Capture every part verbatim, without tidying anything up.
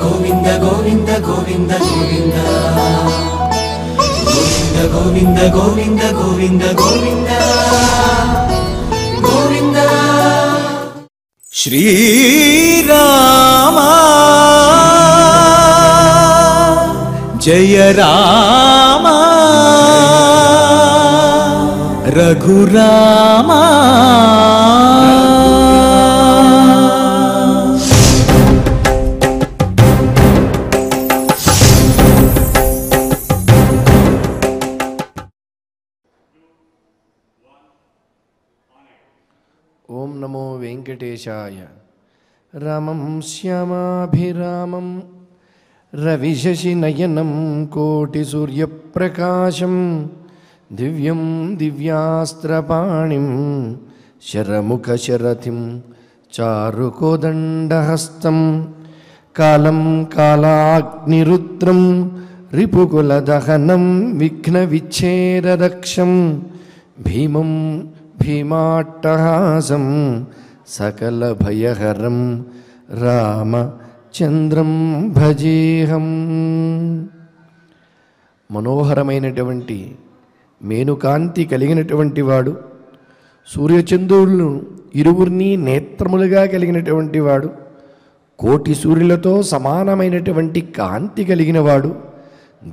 गोविंद गोविंद गोविंद गोविंद गोविंद गोविंद गोविंद गोविंद गोविंद श्री रामा जय रामा रघुरामा रामं श्यामाभिरामं रविशशिनयनं कोटिसूर्यप्रकाशं दिव्यं दिव्यास्त्रपाणिं शरमुखशरथिं चारुकोदण्डहस्तं कालं कालाग्निरुद्रं रिपुकुलदहनं विघ्नविच्छेदरक्षं भीमं भीमाट्टहासं सकलभयहरं रामचंद्रं भजेहं। మనోహరమైనటువంటి మేనుకాంతి కలిగినటువంటి వాడు, సూర్యచంద్రులను ఇరువుర్ని నేత్రములుగా కలిగినటువంటి వాడు, కోటి సూర్యులతో సమానమైనటువంటి కాంతి కలిగిన వాడు,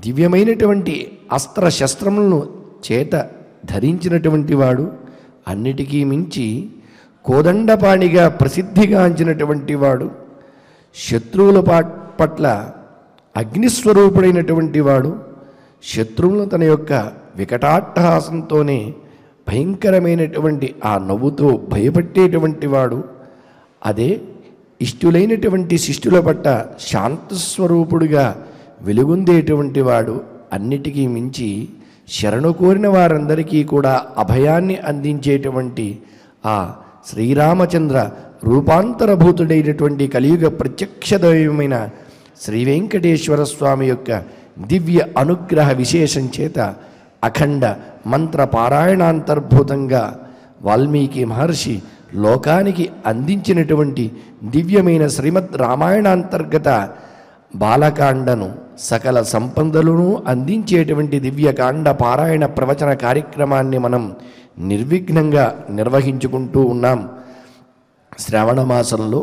దివ్యమైనటువంటి అస్త్ర శస్త్రములను చేత ధరించినటువంటి వాడు, అన్నిటికీ మించి కోదండపాణిగా ప్రసిద్ధిగాంచినటువంటి వాడు, శత్రువుల పట్ల అగ్నిస్వరూపుడైనటువంటి వాడు, శత్రువులను తన యొక్క వికటాట్టహాసంతోనే భయంకరమైనటువంటి ఆ నవ్వుతో భయపెట్టేటువంటి వాడు, అదే ఇష్టులైనటువంటి శిష్టుల పట్ల శాంతస్వరూపుడుగా వెలుగుందేటువంటి వాడు, అన్నిటికీ మించి శరణు కోరిన వారందరికీ కూడా అభయాన్ని అందించేటువంటి ఆ శ్రీరామచంద్ర రూపాంతరభూతుడైనటువంటి కలియుగ ప్రత్యక్ష దైవమైన శ్రీ వెంకటేశ్వర స్వామి యొక్క దివ్య అనుగ్రహ విశేషం చేత అఖండ మంత్ర పారాయణాంతర్భూతంగా వాల్మీకి మహర్షి లోకానికి అందించినటువంటి దివ్యమైన శ్రీమద్ రామాయణాంతర్గత బాలకాండను సకల సంపదలను అందించేటువంటి దివ్యకాండ పారాయణ ప్రవచన కార్యక్రమాన్ని మనం నిర్విఘ్నంగా నిర్వహించుకుంటూ ఉన్నాం. శ్రావణ మాసంలో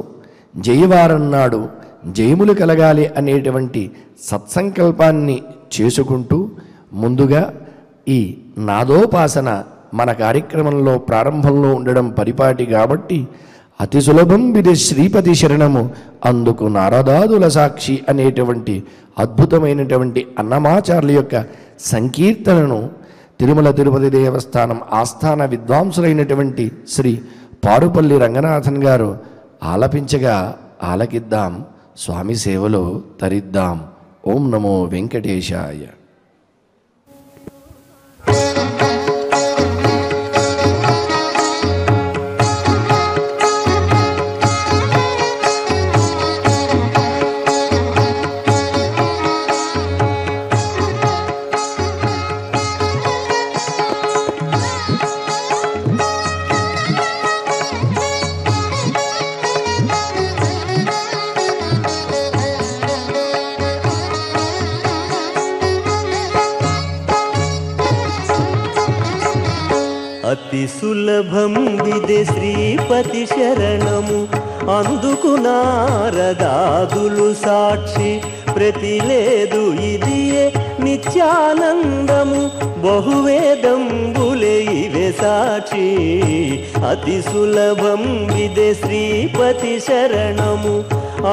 జయవారం నాడు జయములు కలగాలి అనేటువంటి సత్సంకల్పాన్ని చేసుకుంటూ ముందుగా ఈ నాదోపాసన మన కార్యక్రమంలో ప్రారంభంలో ఉండడం పరిపాటి కాబట్టి అతి సులభం విదే శ్రీపతి శరణము అందుకు నారదాదుల సాక్షి అనేటువంటి అద్భుతమైనటువంటి అన్నమాచార్యుల యొక్క సంకీర్తనను తిరుమల తిరుపతి దేవస్థానం ఆస్థాన విద్వాంసులైనటువంటి శ్రీ పారుపల్లి రంగనాథన్ గారు ఆలపించగా ఆలకిద్దాం, స్వామి సేవలో తరిద్దాం. ఓం నమో వెంకటేశాయ. సులభం విదే శ్రీపతి శరణము అందుకు నారదాదులు సాక్షి ప్రతి లేదు ఇదియే నిత్యానందము బహువేదంబులే ఇవే సాక్షి అతి సులభం విదే శ్రీపతి శరణము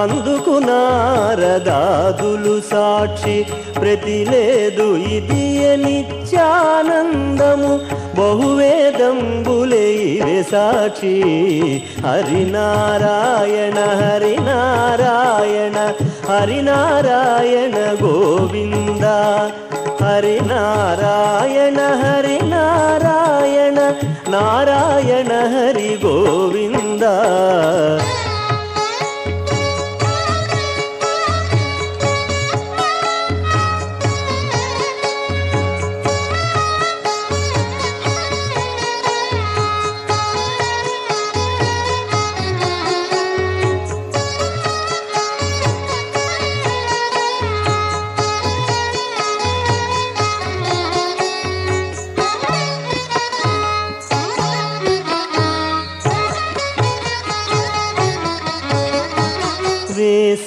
అందుకు నారదాదులు సాక్షి ప్రతి లేదు ఇదియే నిత్యానందము బహువేదంబులే ఇవే సాక్షి. హరినారాయణ హరినారాయణ హరినారాయణ గోవింద హరినారాయణ హరినారాయణ నారాయణ హరి గోవింద.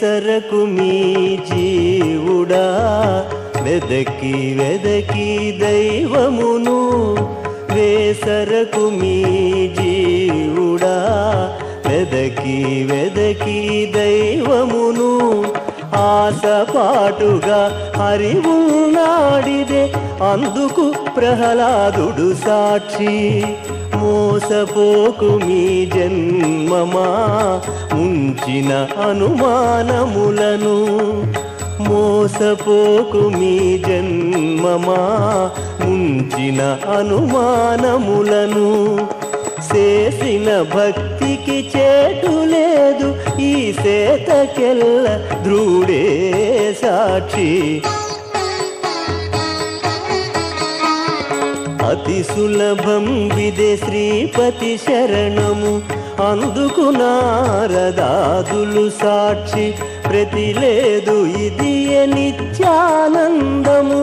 సరకు మీ జీవుడా వెదకి వెదకి దైవమును వేసరకు మీ జీవుడా వెదకి వెదకి దైవమును ఆసపాటుగా హరివు నాడిదే అందుకు ప్రహ్లాదుడు సాక్షి మోసపోకు మీ జన్మమా ముంచిన అనుమానములను మోసపోకు మీ జన్మమా ముంచిన అనుమానములను చేసిన భక్తికి చేటు లేదు ఈ సేతకెల్ల ధ్రుడే సాక్షి అతి సులభం విదే శ్రీపతి శరణము అందుకు నారదాదులు సాక్షి ప్రతి లేదు ఇది నిత్యానందము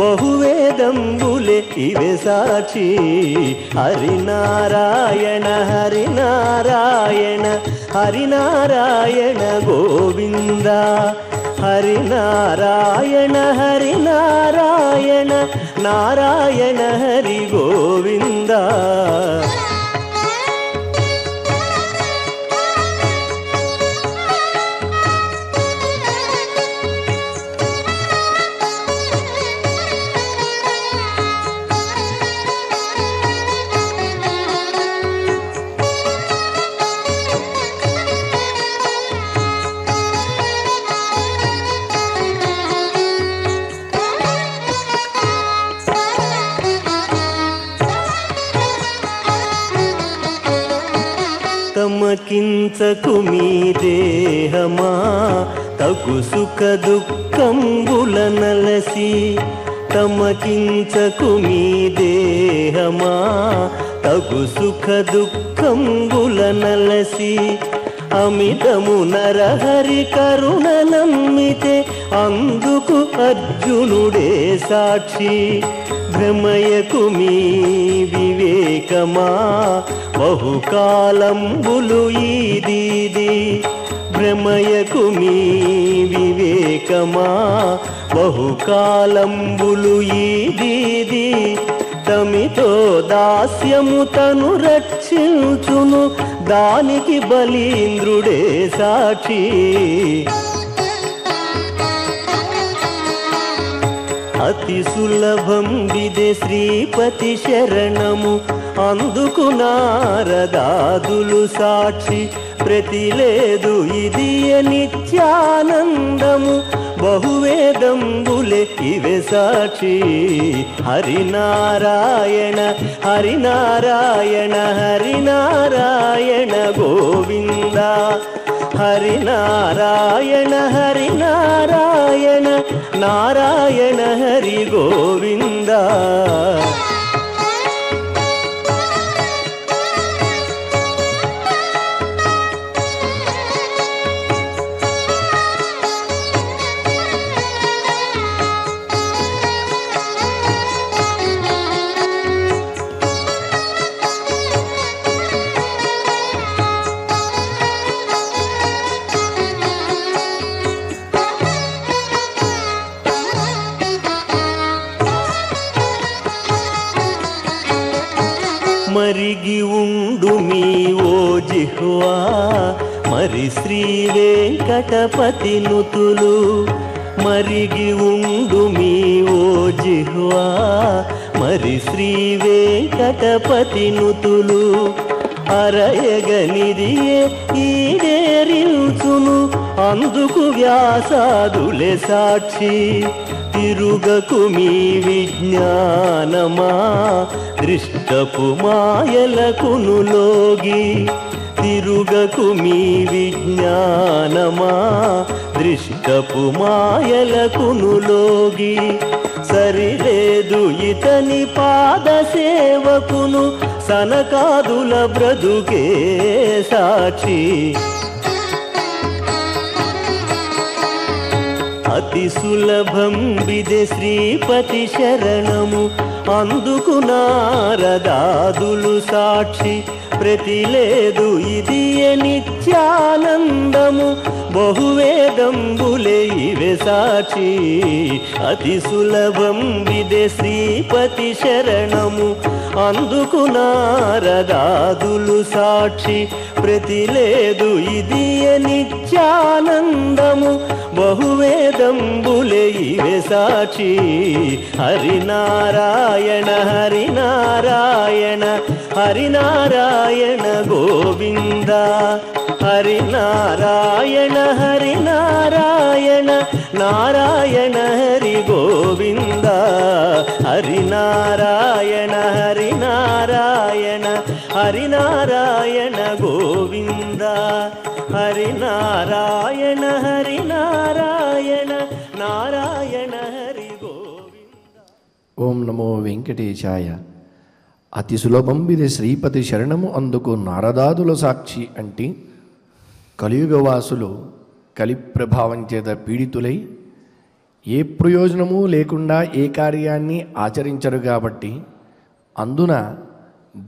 బహువేదంబులే ఇవే సాక్షి హరినారాయణ హరినారాయణ హరినారాయణ గోవింద హరినారాయణ హరినారాయణ నారాయణ హరి గోవింద కించకు మీ దేహమా తగు సుఖ దుఃఖంబుల నలసి తమకించకు మీ దేహమా తగు సుఖ దుఃఖంబుల నలసి అమితము నరహరి కరుణ నమ్మితే అందుకు అర్జునుడే సాక్షి భ్రమయకు మీ వివేకమా బహుకాలంబులు ఈదీది భ్రమయకు మీ వివేకమా బహుకాలంబులు ఈదీది తమితో దాస్యము తను రక్షించును దానికి బలీంద్రుడే సాక్షి అతి సులభం విదే శ్రీపతి శరణము అందుకు నారదాదులు సాక్షి ప్రతి లేదు ఇది నిత్యానందము బహువేదంబులే ఇవే సాక్షి హరినారాయణ హరినారాయణ హరినారాయణ గోవింద హరినారాయణ హరినారాయణ నారాయణ హరి గోవింద మరిగి ఉండు మీ ఓ జిహ్వా మరి శ్రీ వెంకటపతి నుతులు మరిగి ఉండు మీ ఓ జిహ్వా మరి శ్రీ వెంకటపతి నుతులు అరయగనిదియే ఈడేరించును అందుకు వ్యాసాదులే సాక్షి తిరుగకు మీ విజ్ఞానమా దృష్టపు మాయలకును లోగి తిరుగకు మీ విజ్ఞానమా దృష్టపు మాయలకును లోగి సరిలేదు ఇతని పాద సేవకును సనకాదుల బ్రతుకే సాక్షి అతి సులభం విదే శ్రీపతి శరణము అందుకు నారదాదులు సాక్షి ప్రతి లేదు ఇది నిత్యానందం సత్యము బహువేదంబులే ఇవే సాచి అతి సులభం విదేశీపతి శరణము అందుకు నారదాదులు సాక్షి ప్రతి లేదు ఇది నిత్యానందము బహువేదంబులే ఇవే సాచి హరినారాయణ హరినారాయణ హరినారాయణ గోవింద హరినారాయణ హరినారాయణ నారాయణ హరి గోవింద హరినారాయణ హరినారాయణ హరినారాయణ గోవింద హరినారాయణ హరినారాయణ నారాయణ హరి గోవింద. ఓం నమో వెంకటేశాయ. అతి సులభం ఇది శ్రీపతి శరణము అందుకు నారదాదుల సాక్షి అంటే కలియుగవాసులు కలి ప్రభావం చేత పీడితులై ఏ ప్రయోజనము లేకుండా ఏ కార్యాన్ని ఆచరించరు కాబట్టి అందున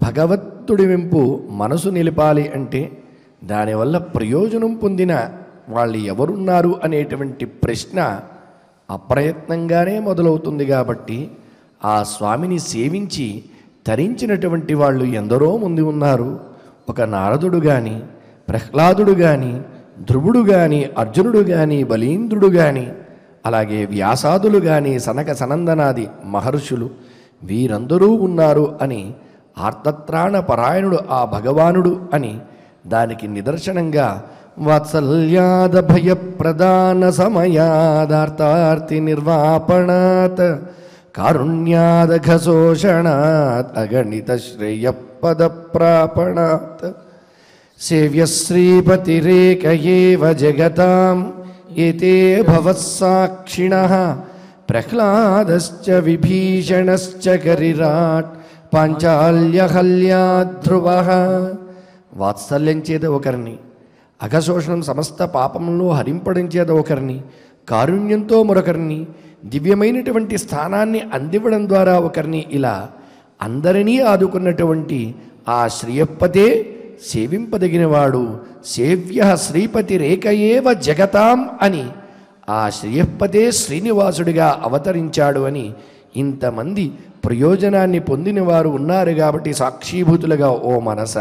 భగవత్తుడి వెంపు మనసు నిలపాలి అంటే దానివల్ల ప్రయోజనం పొందిన వాళ్ళు ఎవరున్నారు అనేటువంటి ప్రశ్న అప్రయత్నంగానే మొదలవుతుంది. కాబట్టి ఆ స్వామిని సేవించి తరించినటువంటి వాళ్ళు ఎందరో మంది ఉన్నారు. ఒక నారదుడు కానీ, ప్రహ్లాదుడు కానీ, ధ్రువుడు కానీ, అర్జునుడు కానీ, బలీంద్రుడు కానీ, అలాగే వ్యాసాదులు కానీ, సనక సనందనాది మహర్షులు వీరందరూ ఉన్నారు అని ఆర్తత్రాణ పరాయణుడు ఆ భగవానుడు అని దానికి నిదర్శనంగా వాత్సల్యాద భయ ప్రధాన సమయాదార్థార్థి నిర్వాపణాత్ కారుణ్యాదఘోషణాత్ అగణిత శ్రేయ పద ప్రాపణాత్ సేవ్య శ్రీపతిరేకయేవ జగతాం ఏతే భవస్సాక్షిణః ప్రహ్లాదశ్చ విభీషణశ్చ కరిరాట్ పాంచాల్యహల్యా ధ్రువః. వాత్సల్యం చేత ఒకరిని, అఘశోషణం సమస్త పాపంలో హరింపడం చేత ఒకరిని, కారుణ్యంతో మరొకరిని, దివ్యమైనటువంటి స్థానాన్ని అందివ్వడం ద్వారా ఒకరిని, ఇలా అందరినీ ఆదుకున్నటువంటి ఆ శ్రీయప్పతే సేవింపదగినవాడు. సేవ్య శ్రీపతి రేఖయేవ జగతాం అని ఆ శ్రీయప్పతే శ్రీనివాసుడిగా అవతరించాడు అని ఇంతమంది ప్రయోజనాన్ని పొందినవారు ఉన్నారు కాబట్టి సాక్షీభూతులుగా ఓ మనస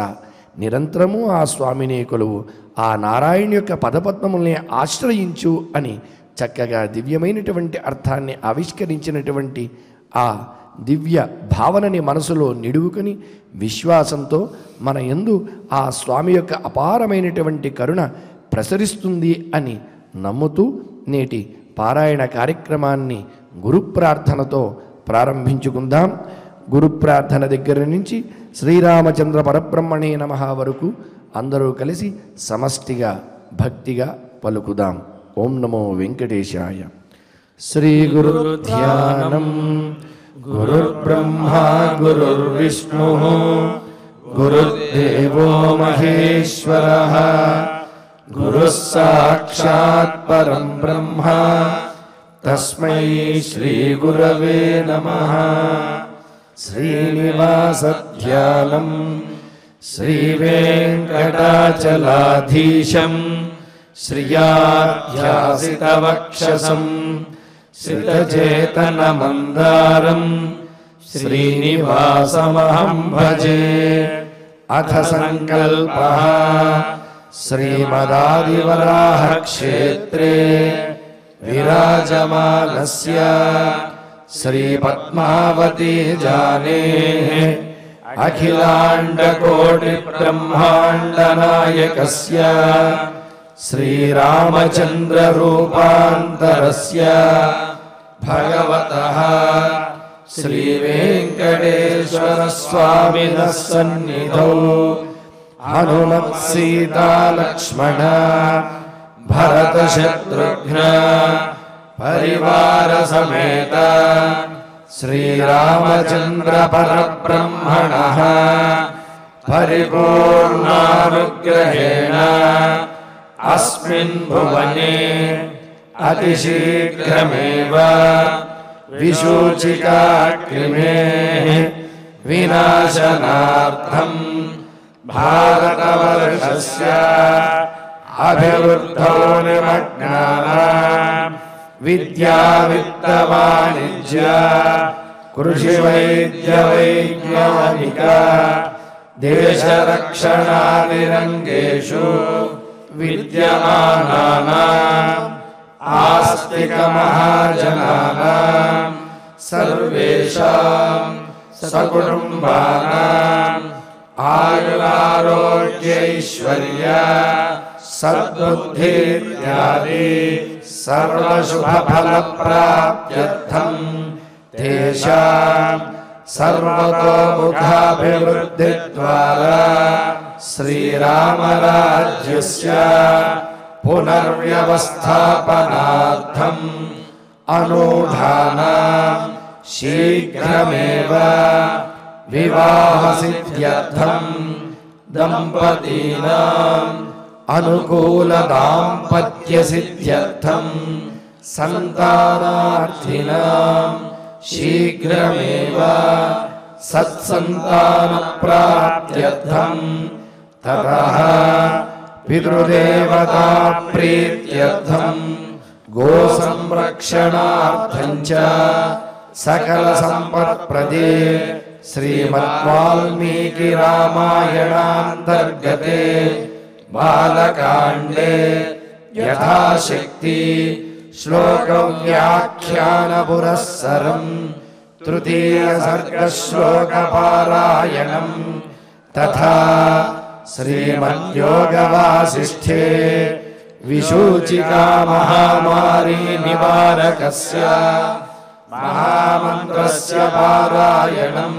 నిరంతరము ఆ స్వామినే కొలువు, ఆ నారాయణ యొక్క పదపద్మముల్ని ఆశ్రయించు అని చక్కగా దివ్యమైనటువంటి అర్థాన్ని ఆవిష్కరించినటువంటి ఆ దివ్య భావనని మనసులో నిడువుకొని విశ్వాసంతో మన యందు ఆ స్వామి యొక్క అపారమైనటువంటి కరుణ ప్రసరిస్తుంది అని నమ్ముతూ నేటి పారాయణ కార్యక్రమాన్ని గురు ప్రార్థనతో ప్రారంభించుకుందాం. గురు ప్రార్థన దగ్గర నుంచి శ్రీరామచంద్ర పరబ్రహ్మణే నమః వరకు అందరూ కలిసి సమష్టిగా భక్తిగా పలుకుదాం. ఓం నమో వెంకటేశాయ. శ్రీ గురు ధ్యానం. గురుర్ బ్రహ్మా గురుర్విష్ణు గురుర్దేవో మహేశ్వరః గురు సాక్షాత్ పరం బ్రహ్మ తస్మై శ్రీ గురవే నమః. శ్రీనివాస ధ్యానం శ్రీ వెంకటాచలాధీశం శ్రియాధ్యాసితవక్షసం శ్రితచేతనమందారం శ్రీనివాసమహం భజే. అథ సంకల్పః శ్రీమదాదివరాహక్షేత్రే విరాజమానస్య శ్రీపద్మావతీ జానేః అఖిలాండకోటిబ్రహ్మాండనాయకస్య శ్రీరామచంద్ర రూపాంతరస్య భగవతః శ్రీ వెంకటేశ్వర స్వామినః సన్నిధౌ హనుమత్ సీతా లక్ష్మణ భరత శత్రుఘ్న పరివార సమేత శ్రీరామచంద్ర పరబ్రహ్మణః పరిపూర్ణానుగ్రహేణ అస్మిన్ భువనే అతిశీఘ్రమేవ విశూచికాగ్నిమే వినాశనార్థం భారతవర్షస్య अभिवृद्धो निमग्नानां विद्या वित्त वाणिज्य कृषि वैद्य वैज्ञानिक देश रक्षणा निरंगेषु विद्यमानानां आस्तिक महाजनानां सर्वेषां सकुटुम्बानां आयुरारोग्यैश्वर्या सद्बुद्धिर्यादि सर्वशुभफलप्राप्त्यर्थं तेषां सर्वतोमुखाभिवृद्धिद्वारा श्रीरामराज्यस्य पुनर्व्यवस्थापनार्थं अनुधानां शीघ्रमेव विवाहसिद्ध्यर्थं दंपतीनां अनुकूल दाम्पत्य सिद्ध्यर्थं संतानार्थिनां शीघ्रमेव सत्संतान प्राप्त्यर्थं ततः पितृदेवता प्रीत्यर्थं गोसंरक्षणार्थं च सकल संपत्प्रदे श्रीमद्वाल्मीकि रामायणान्तर्गते बालकांडे यथाशक्ति श्लोक व्याख्यान पुरस्सरं तृतीय सर्ग श्लोक पारायणं तथा श्रीमद्योगवासिष्ठे विशूचिका महामारी निवारकस्य महामंत्रस्य पारायणं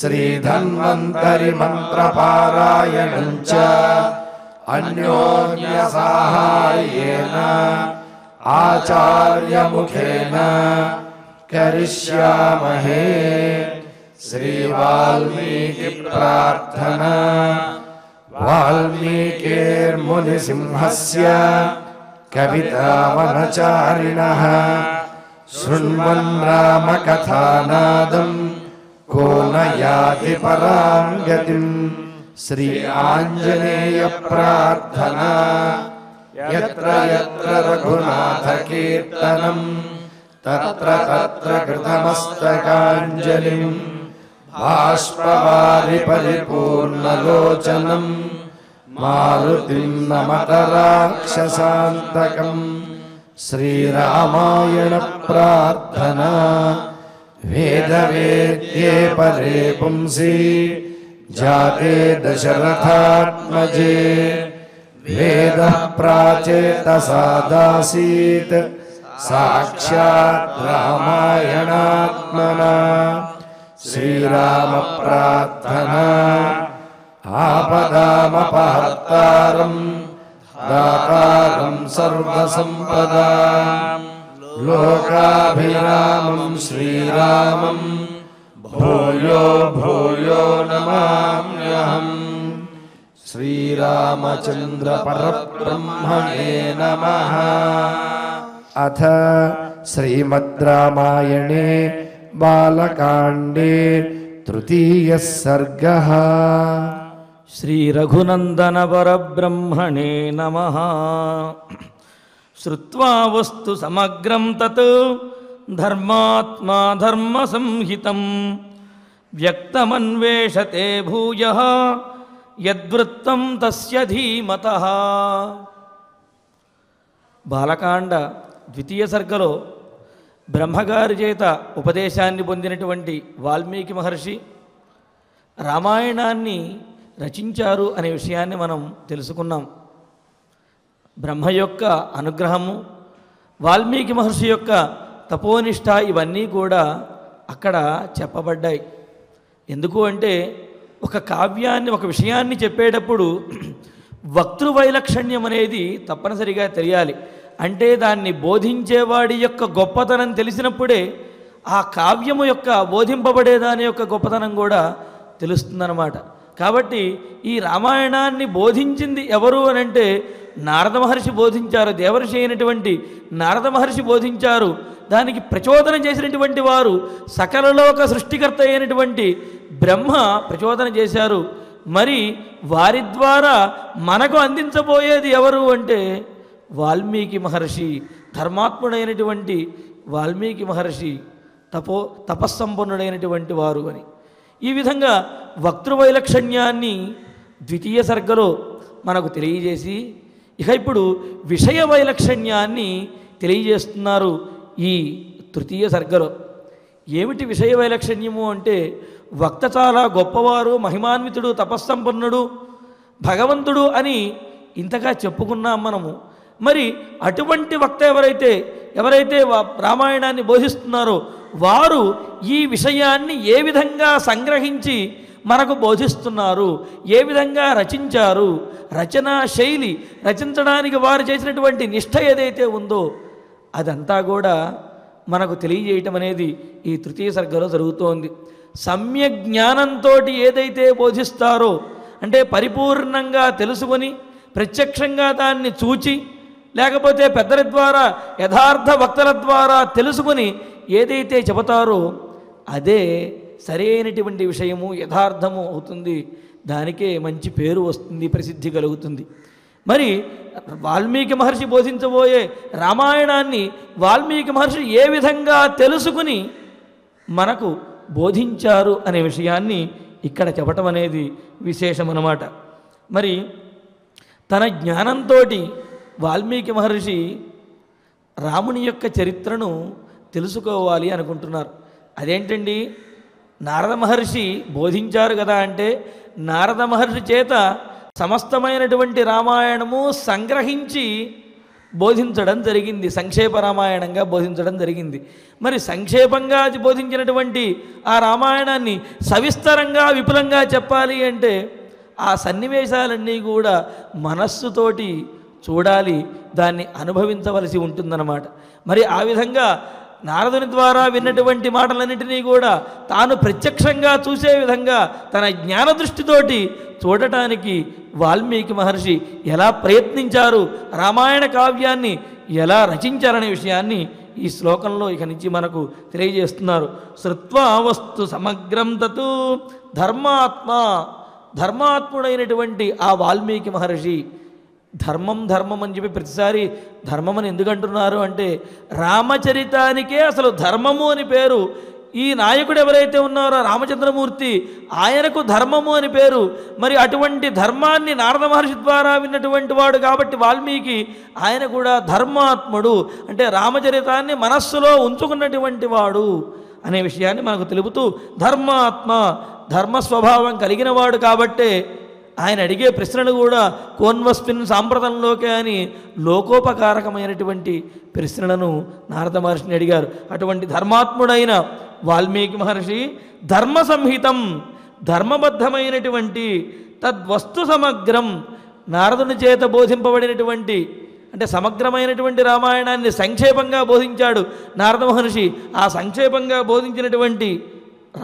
श्रीधन्वन्तरि मंत्र पारायणं च अन्योन्य साहाय्येन आचार्य मुखेन करिष्यामहे। श्री वाल्मीकि प्रार्थना। वाल्मीकिर्मुनि सिंहस्य कवितावनचारिणः शृण्वन् राम कथानादं को न याति परां गतिं। श्री आंजनेय प्रार्थना। यत्र यत्र रघुनाथ कीर्तनं तत्र तत्र कृतमस्तकाञ्जलिं बाष्पवारि परिपूर्णलोचनं मारुतिं नमत राक्षसान्तकम्। श्रीरामायण प्रार्थना। वेदवेद्ये परे पुंसि जाते दशरथात्मजे वेदः प्राचेतसादासीत् साक्षात् रामायणात्मना। श्रीराम प्रार्थना। आपदामपहर्तारं दातारं सर्वसंपदां लोकाभिरामं श्रीरामं भूयो भूयो नमाम्यहम्। श्रीरामचंद्र परब्रह्मणे नमः। अथ श्रीमद्रामायणे बालकांडे तृतीय सर्गः। श्री रघुनंदन परब्रह्मणे नमः। श्रुत्वा वस्तु समग्रं तत् धर्मात्मा धर्म संहितं व्यक्तमन्वेषते भूयः यद्वृत्तं तस्य धीमतः। బాలకాండ ద్వితీయ సర్గలో బ్రహ్మగారి చేత ఉపదేశాన్ని పొందినటువంటి వాల్మీకి మహర్షి రామాయణాన్ని రచించారు అనే విషయాన్ని మనం తెలుసుకున్నాం. బ్రహ్మ యొక్క అనుగ్రహము, వాల్మీకి మహర్షి యొక్క తపోనిష్ట ఇవన్నీ కూడా అక్కడ చెప్పబడ్డాయి. ఎందుకు అంటే ఒక కావ్యాన్ని ఒక విషయాన్ని చెప్పేటప్పుడు వక్తృవైలక్షణ్యం అనేది తప్పనిసరిగా తెలియాలి. అంటే దాన్ని బోధించేవాడి యొక్క గొప్పతనం తెలిసినప్పుడే ఆ కావ్యము యొక్క బోధింపబడేదాని యొక్క గొప్పతనం కూడా తెలుస్తుందన్నమాట. కాబట్టి ఈ రామాయణాన్ని బోధించింది ఎవరు అని అంటే నారద మహర్షి బోధించారు, దేవర్షి అయినటువంటి నారద మహర్షి బోధించారు. దానికి ప్రచోదనం చేసినటువంటి వారు సకలలోక సృష్టికర్త అయినటువంటి బ్రహ్మ ప్రచోదనం చేశారు. మరి వారి ద్వారా మనకు అందించబోయేది ఎవరు అంటే వాల్మీకి మహర్షి, ధర్మాత్ముడైనటువంటి వాల్మీకి మహర్షి, తపో తపస్సంపన్నుడైనటువంటి వారు అని. ఈ విధంగా వక్తృవైలక్షణ్యాన్ని ద్వితీయ సర్గలో మనకు తెలియజేసి ఇక ఇప్పుడు విషయ వైలక్షణ్యాన్ని తెలియజేస్తున్నారు ఈ తృతీయ సర్గలో. ఏమిటి విషయ వైలక్షణ్యము అంటే, వక్త చాలా గొప్పవారు, మహిమాన్వితుడు, తపస్సంపన్నుడు, భగవంతుడు అని ఇంతగా చెప్పుకున్నాం మనము. మరి అటువంటి వక్త ఎవరైతే ఎవరైతే రామాయణాన్ని బోధిస్తున్నారో వారు ఈ విషయాన్ని ఏ విధంగా సంగ్రహించి మనకు బోధిస్తున్నారు, ఏ విధంగా రచించారు, రచనా శైలి, రచించడానికి వారు చేసినటువంటి నిష్ఠ ఏదైతే ఉందో అదంతా కూడా మనకు తెలియజేయటం అనేది ఈ తృతీయ సర్గలో జరుగుతోంది. సమ్యక్ జ్ఞానంతో ఏదైతే బోధిస్తారో అంటే పరిపూర్ణంగా తెలుసుకొని ప్రత్యక్షంగా దాన్ని చూచి, లేకపోతే పెద్దల ద్వారా యథార్థ వక్తల ద్వారా తెలుసుకుని ఏదైతే చెబుతారో అదే సరైనటువంటి విషయము, యథార్థము అవుతుంది. దానికే మంచి పేరు వస్తుంది, ప్రసిద్ధి కలుగుతుంది. మరి వాల్మీకి మహర్షి బోధించబోయే రామాయణాన్ని వాల్మీకి మహర్షి ఏ విధంగా తెలుసుకుని మనకు బోధించారు అనే విషయాన్ని ఇక్కడ చెప్పటం అనేది విశేషం అన్నమాట. మరి తన జ్ఞానంతో వాల్మీకి మహర్షి రాముని యొక్క చరిత్రను తెలుసుకోవాలి అనుకుంటున్నారు. అదేంటండి, నారద మహర్షి బోధించారు కదా అంటే నారద మహర్షి చేత సమస్తమైనటువంటి రామాయణము సంగ్రహించి బోధించడం జరిగింది, సంక్షేప రామాయణంగా బోధించడం జరిగింది. మరి సంక్షేపంగా బోధించినటువంటి ఆ రామాయణాన్ని సవిస్తరంగా విపులంగా చెప్పాలి అంటే ఆ సన్నివేశాలన్నీ కూడా మనస్సుతోటి చూడాలి, దాన్ని అనుభవించవలసి ఉంటుందన్నమాట. మరి ఆ విధంగా నారదుని ద్వారా విన్నటువంటి మాటలన్నింటినీ కూడా తాను ప్రత్యక్షంగా చూసే విధంగా తన జ్ఞాన దృష్టితోటి చూడటానికి వాల్మీకి మహర్షి ఎలా ప్రయత్నించారు, రామాయణ కావ్యాన్ని ఎలా రచించారనే విషయాన్ని ఈ శ్లోకంలో ఇక నుంచి మనకు తెలియజేస్తున్నారు. శ్రుత్వా వస్తు సమగ్రం తతు ధర్మాత్మ, ధర్మాత్ముడైనటువంటి ఆ వాల్మీకి మహర్షి ధర్మం ధర్మం అని చెప్పి ప్రతిసారి ధర్మం అని ఎందుకంటున్నారు అంటే రామచరితానికే అసలు ధర్మము అని పేరు. ఈ నాయకుడు ఎవరైతే ఉన్నారో రామచంద్రమూర్తి, ఆయనకు ధర్మము అని పేరు. మరి అటువంటి ధర్మాన్ని నారద మహర్షి ద్వారా విన్నటువంటి వాడు కాబట్టి వాల్మీకి ఆయన కూడా ధర్మాత్ముడు అంటే రామచరితాన్ని మనస్సులో ఉంచుకున్నటువంటి వాడు అనే విషయాన్ని మనకు తెలుపుతూ ధర్మాత్మ, ధర్మస్వభావం కలిగిన వాడు కాబట్టే ఆయన అడిగే ప్రశ్నలు కూడా కోన్వస్పిన్ సాంప్రదంలోకే అని లోకోపకారకమైనటువంటి ప్రశ్నలను నారద మహర్షిని అడిగారు. అటువంటి ధర్మాత్ముడైన వాల్మీకి మహర్షి ధర్మ సంహితం, ధర్మబద్ధమైనటువంటి తద్వస్తు సమగ్రం, నారదుని చేత బోధింపబడినటువంటి అంటే సమగ్రమైనటువంటి రామాయణాన్ని సంక్షేపంగా బోధించాడు నారద మహర్షి. ఆ సంక్షేపంగా బోధించినటువంటి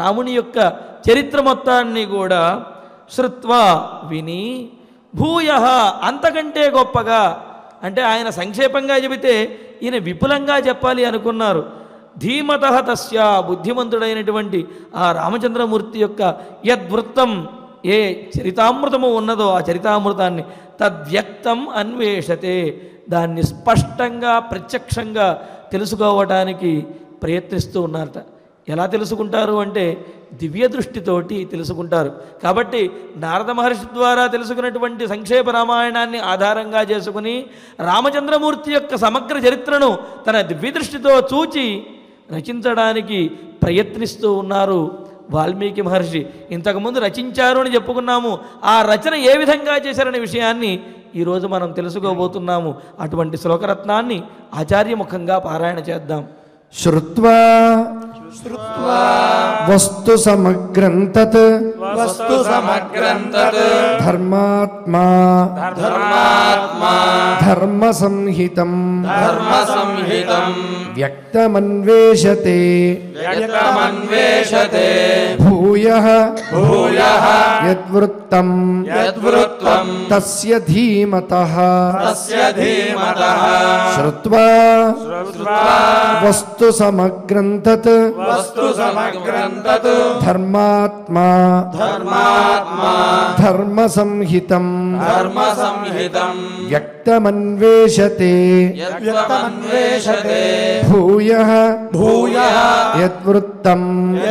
రాముని యొక్క చరిత్ర మొత్తాన్ని కూడా శ్రుత్వా విని భూయః అంతకంటే గొప్పగా అంటే ఆయన సంక్షేపంగా చెబితే ఈయన విపులంగా చెప్పాలి అనుకున్నారు. ధీమతః తస్య బుద్ధిమంతుడైనటువంటి ఆ రామచంద్రమూర్తి యొక్క యద్వృత్తం ఏ చరితామృతము ఉన్నదో ఆ చరితామృతాన్ని తద్వ్యక్తం అన్వేషతే దాన్ని స్పష్టంగా ప్రత్యక్షంగా తెలుసుకోవటానికి ప్రయత్నిస్తూ ఉన్నారట. ఎలా తెలుసుకుంటారు అంటే దివ్య దృష్టితోటి తెలుసుకుంటారు. కాబట్టి నారద మహర్షి ద్వారా తెలుసుకున్నటువంటి సంక్షేప రామాయణాన్ని ఆధారంగా చేసుకుని రామచంద్రమూర్తి యొక్క సమగ్ర చరిత్రను తన దివ్య దృష్టితో చూచి రచించడానికి ప్రయత్నిస్తూ ఉన్నారు వాల్మీకి మహర్షి. ఇంతకుముందు రచించారు అని చెప్పుకున్నాము, ఆ రచన ఏ విధంగా చేశారనే విషయాన్ని ఈరోజు మనం తెలుసుకోబోతున్నాము. అటువంటి శ్లోకరత్నాన్ని ఆచార్యముఖంగా పారాయణ చేద్దాం. శ్రుత్వా శ్రుత్వా వస్తు సమగ్రం తత్ వస్తు సమగ్రం తత్ ధర్మాత్మా ధర్మాత్మా ధర్మ సంహితం ధర్మ సంహితం వ్యక్తమన్వేషతే వ్యక్తమన్వేషతే భూయః భూయః యద్వృత్తం యద్వృత్తం తస్య ధీమతః తస్య ధీమతః శ్రుత్వా శ్రుత్వా వస్తు సమగ్రం తత్ వస్తు సమగ్రం తత్ ధర్మాత్మా धर्मात्मा धर्म संहितं धर्म संहितं व्यक्तमन्वेषते व्यक्तमन्वेषते भूयः भूयः यद्वृत्तं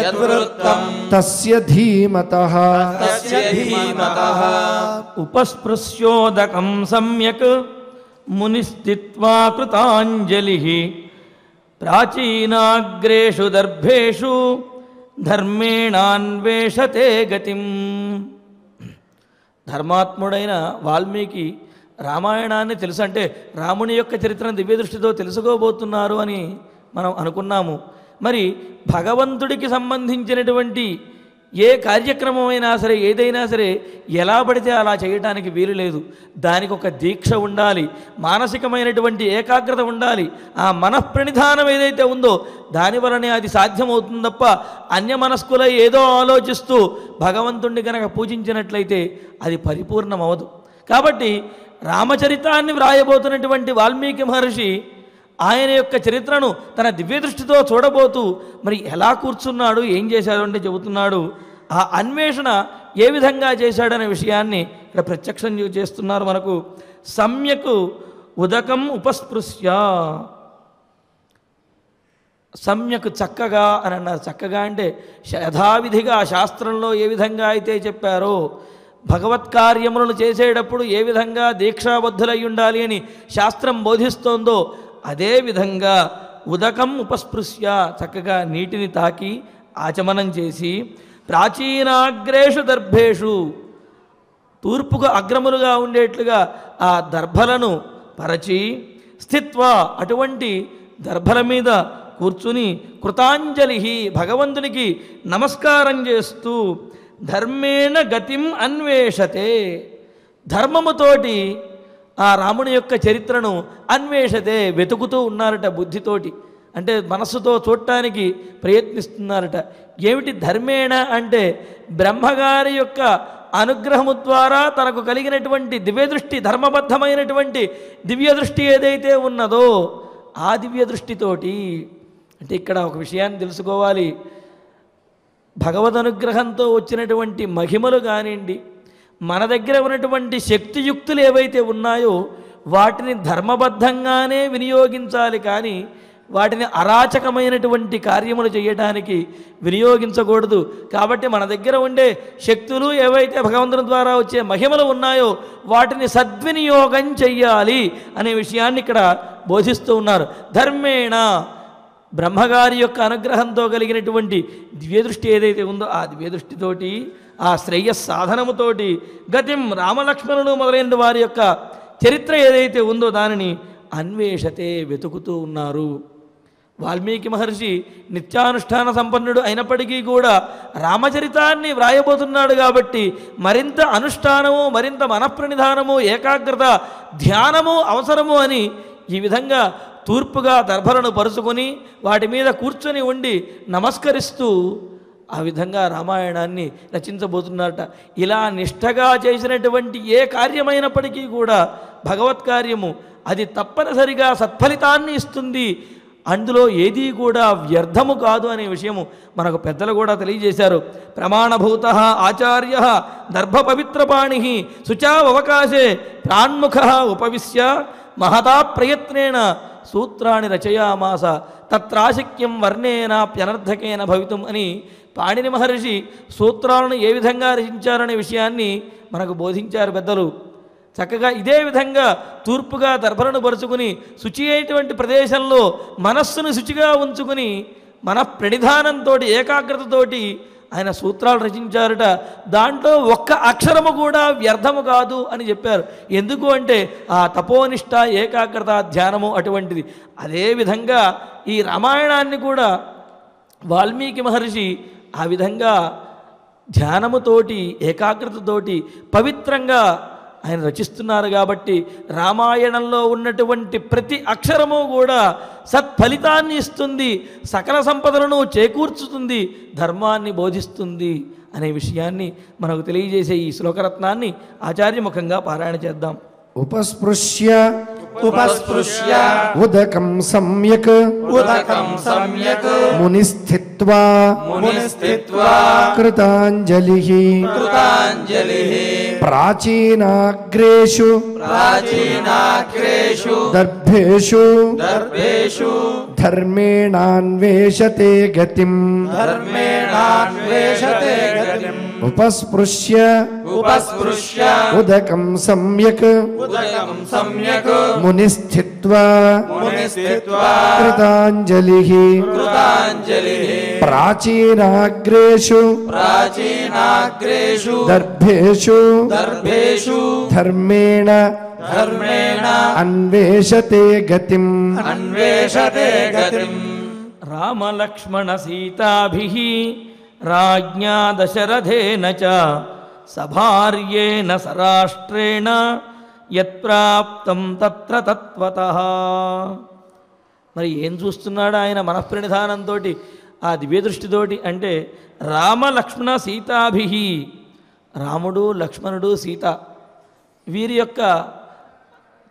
यद्वृत्तं तस्य धीमतः तस्य धीमतः उपस्पृश्योदकं सम्यक् मुनिस्थित्वा कृताञ्जलिः प्राचीनाग्रेषु दर्भेषु धर्मेणान्वेषते गतिं। ధర్మాత్ముడైన వాల్మీకి రామాయణాన్ని తెలుసంటే రాముని యొక్క చరిత్రను దివ్య దృష్టితో తెలుసుకోబోతున్నారు అని మనం అనుకున్నాము. మరి భగవంతుడికి సంబంధించినటువంటి ఏ కార్యక్రమమైనా సరే ఏదైనా సరే ఎలా పడితే అలా చేయడానికి వీలు లేదు. దానికి ఒక దీక్ష ఉండాలి, మానసికమైనటువంటి ఏకాగ్రత ఉండాలి. ఆ మనఃప్రణిధానం ఏదైతే ఉందో దానివలనే అది సాధ్యమవుతుంది తప్ప అన్యమనస్కులై ఏదో ఆలోచిస్తూ భగవంతుణ్ణి కనుక పూజించినట్లయితే అది పరిపూర్ణమవదు. కాబట్టి రామచరితాన్ని వ్రాయబోతున్నటువంటి వాల్మీకి మహర్షి ఆయన యొక్క చరిత్రను తన దివ్య దృష్టితో చూడబోతూ మరి ఎలా కూర్చున్నాడు, ఏం చేశాడు అంటే చెబుతున్నాడు. ఆ అన్వేషణ ఏ విధంగా చేశాడనే విషయాన్ని ఇక్కడ ప్రత్యక్షం చేస్తున్నారు మనకు. సమ్యకు ఉదకం ఉపస్పృశ్య, సమ్యకు చక్కగా అని అన్నారు. చక్కగా అంటే యథావిధిగా శాస్త్రంలో ఏ విధంగా అయితే చెప్పారో, భగవత్ కార్యములను చేసేటప్పుడు ఏ విధంగా దీక్షాబద్ధులై ఉండాలి అని శాస్త్రం బోధిస్తోందో అదే విధంగా ఉదకం ఉపస్పృశ్య చక్కగా నీటిని తాకి ఆచమనం చేసి, ప్రాచీనాగ్రేషు దర్భేషు తూర్పుకు అగ్రములుగా ఉండేట్లుగా ఆ దర్భలను పరచి, స్థిత్వా అటువంటి దర్భల మీద కూర్చుని, కృతాంజలి భగవంతునికి నమస్కారం చేస్తూ, ధర్మేణ గతిం అన్వేషతే ధర్మముతోటి ఆ రాముని యొక్క చరిత్రను అన్వేషతే వెతుకుతూ ఉన్నారట. బుద్ధితోటి అంటే మనస్సుతో చూడటానికి ప్రయత్నిస్తున్నారట. ఏమిటి ధర్మేణ అంటే బ్రహ్మగారి యొక్క అనుగ్రహము ద్వారా తనకు కలిగినటువంటి దివ్యదృష్టి, ధర్మబద్ధమైనటువంటి దివ్యదృష్టి ఏదైతే ఉన్నదో ఆ దివ్యదృష్టితోటి. అంటే ఇక్కడ ఒక విషయాన్ని తెలుసుకోవాలి, భగవద్ అనుగ్రహంతో వచ్చినటువంటి మహిమలు కానివ్వండి, మన దగ్గర ఉన్నటువంటి శక్తియుక్తులు ఏవైతే ఉన్నాయో వాటిని ధర్మబద్ధంగానే వినియోగించాలి. కానీ వాటిని అరాచకమైనటువంటి కార్యములు చేయడానికి వినియోగించకూడదు. కాబట్టి మన దగ్గర ఉండే శక్తులు ఏవైతే భగవంతుని ద్వారా వచ్చే మహిమలు ఉన్నాయో వాటిని సద్వినియోగం చెయ్యాలి అనే విషయాన్ని ఇక్కడ బోధిస్తూ ఉన్నారు. ధర్మేణ బ్రహ్మగారి యొక్క అనుగ్రహంతో కలిగినటువంటి దివ్యదృష్టి ఏదైతే ఉందో ఆ దివ్యదృష్టితోటి, ఆ శ్రేయస్ సాధనముతోటి, గతిం రామలక్ష్మణులు మొదలైన వారి యొక్క చరిత్ర ఏదైతే ఉందో దానిని అన్వేషతే వెతుకుతూ ఉన్నారు. వాల్మీకి మహర్షి నిత్యానుష్ఠాన సంపన్నుడు అయినప్పటికీ కూడా రామచరితాన్ని వ్రాయబోతున్నాడు కాబట్టి మరింత అనుష్ఠానము, మరింత మనఃప్రనిధానము, ఏకాగ్రత, ధ్యానము అవసరము అని ఈ విధంగా తూర్పుగా దర్భలను పరుచుకొని వాటి మీద కూర్చొని ఉండి నమస్కరిస్తూ ఆ విధంగా రామాయణాన్ని రచించబోతున్నారట. ఇలా నిష్ఠగా చేసినటువంటి ఏ కార్యమైనప్పటికీ కూడా భగవత్ కార్యము అది తప్పనిసరిగా సత్ఫలితాన్ని ఇస్తుంది. అందులో ఏదీ కూడా వ్యర్థము కాదు అనే విషయము మనకు పెద్దలు కూడా తెలియజేశారు. ప్రమాణభూత ఆచార్య దర్భ పవిత్రపాణి శుచావకాశే ప్రాణ్ముఖ ఉపవిశ్య మహతా ప్రయత్నేన సూత్రాన్ని రచయామాస తత్రాశక్యం వర్ణేనాప్యనర్థకేన భవితం అని పాణిని మహర్షి సూత్రాలను ఏ విధంగా రచించారనే విషయాన్ని మనకు బోధించారు పెద్దలు. చక్కగా ఇదే విధంగా తూర్పుగా దర్భలను పరుచుకుని శుచి అయినటువంటి ప్రదేశంలో మనస్సును శుచిగా ఉంచుకుని మన ప్రణిధానంతో ఏకాగ్రతతోటి ఆయన సూత్రాలు రచించారట. దాంట్లో ఒక్క అక్షరము కూడా వ్యర్థము కాదు అని చెప్పారు. ఎందుకు అంటే ఆ తపోనిష్ట, ఏకాగ్రత, ధ్యానము అటువంటిది. అదేవిధంగా ఈ రామాయణాన్ని కూడా వాల్మీకి మహర్షి ఆ విధంగా ధ్యానముతోటి, ఏకాగ్రతతోటి పవిత్రంగా ఆయన రచిస్తున్నారు. కాబట్టి రామాయణంలో ఉన్నటువంటి ప్రతి అక్షరము కూడా సత్ఫలితాన్ని ఇస్తుంది, సకల సంపదలను చేకూర్చుతుంది, ధర్మాన్ని బోధిస్తుంది అనే విషయాన్ని మనకు తెలియజేసే ఈ శ్లోకరత్నాన్ని ఆచార్యముఖంగా పారాయణ చేద్దాం. ఉపస్పృశ్య उपस्पृश्य उदकं सम्यक् उदकं सम्यक् मुनिस्थित्वा मुनिस्थित्वा कृतांजलिः कृतांजलिः प्राचीनाग्रेषु प्राचीनाग्रेषु दर्भेषु दर्भेषु धर्मेणान्वेषते गतिं धर्मेणान्वेषते गतिम् उपस्पृश्य उपस्पृश्य उदकं सम्यक् उदकं सम्यक् मुनिस्थित्वा मुनिस्थित्वा कृतांजलिः कृतांजलिः प्राचीनाग्रेषु प्राचीनाग्रेषु दर्भेषु दर्भेषु धर्मेण धर्मेण अन्वेषते गतिं अन्वेषते गतिं राम लक्ष्मण सीताभिः राज्ञा दशरथेन च सभार्येण सराष्ट्रेण यत्प्राप्तं तत्र तत्त्वतः మరి ఏం చూస్తున్నాడు ఆయన మనఃప్రణిధానంతోటి ఆ దివ్య దృష్టితోటి అంటే రామ లక్ష్మణ సీతాభిః రాముడు లక్ష్మణుడు సీత వీరి యొక్క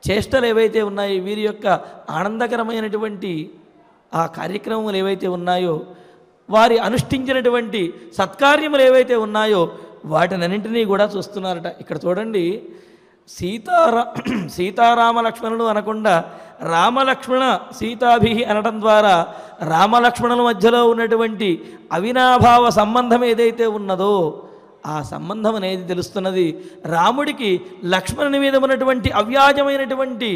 చేష్టలు ఏవైతే ఉన్నాయో వీరి యొక్క ఆనందకరమైనటువంటి ఆ కార్యక్రమాలు ఏవైతే ఉన్నాయో వారి అనుష్ఠించినటువంటి సత్కార్యములు ఏవైతే ఉన్నాయో వాటినన్నింటినీ కూడా చూస్తున్నారట. ఇక్కడ చూడండి సీతారా సీతారామ లక్ష్మణులు అనకుండా రామలక్ష్మణ సీతాభిః అనడం ద్వారా రామలక్ష్మణుల మధ్యలో ఉన్నటువంటి అవినాభావ సంబంధం ఏదైతే ఉన్నదో ఆ సంబంధం అనేది తెలుస్తున్నది. రాముడికి లక్ష్మణుని మీద ఉన్నటువంటి అవ్యాజమైనటువంటి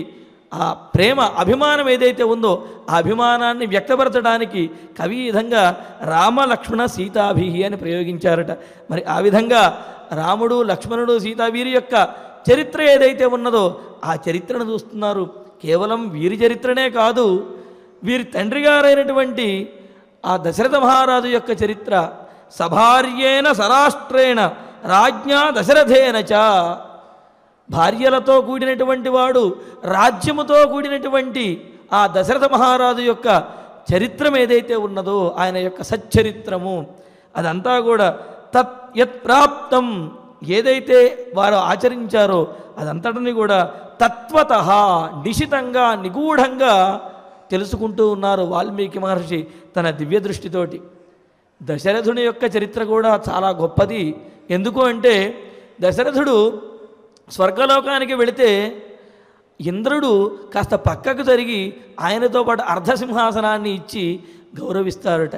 ఆ ప్రేమ అభిమానం ఏదైతే ఉందో ఆ అభిమానాన్ని వ్యక్తపరచడానికి కవి ఈ విధంగా రామ లక్ష్మణ సీతాభిః అని ప్రయోగించారట. మరి ఆ విధంగా రాముడు లక్ష్మణుడు సీత వీరి యొక్క చరిత్ర ఏదైతే ఉన్నదో ఆ చరిత్రను చూస్తున్నారు. కేవలం వీరి చరిత్రనే కాదు, వీరి తండ్రి గారైనటువంటి ఆ దశరథ మహారాజు యొక్క చరిత్ర సభార్యేణ సరాష్ట్రేణ రాజ్ఞా దశరథేన చ భార్యలతో కూడినటువంటి వాడు రాజ్యముతో కూడినటువంటి ఆ దశరథ మహారాజు యొక్క చరిత్రం ఏదైతే ఉన్నదో ఆయన యొక్క సచ్చరిత్రము అదంతా కూడా తత్ యత్ ప్రాప్తం ఏదైతే వారు ఆచరించారో అదంతటిని కూడా తత్వతః నిశితంగా నిగూఢంగా తెలుసుకుంటూ ఉన్నారు వాల్మీకి మహర్షి తన దివ్య దృష్టితోటి. దశరథుని యొక్క చరిత్ర కూడా చాలా గొప్పది. ఎందుకు అంటే దశరథుడు స్వర్గలోకానికి వెళితే ఇంద్రుడు కాస్త పక్కకు జరిగి ఆయనతో పాటు అర్ధసింహాసనాన్ని ఇచ్చి గౌరవిస్తారట.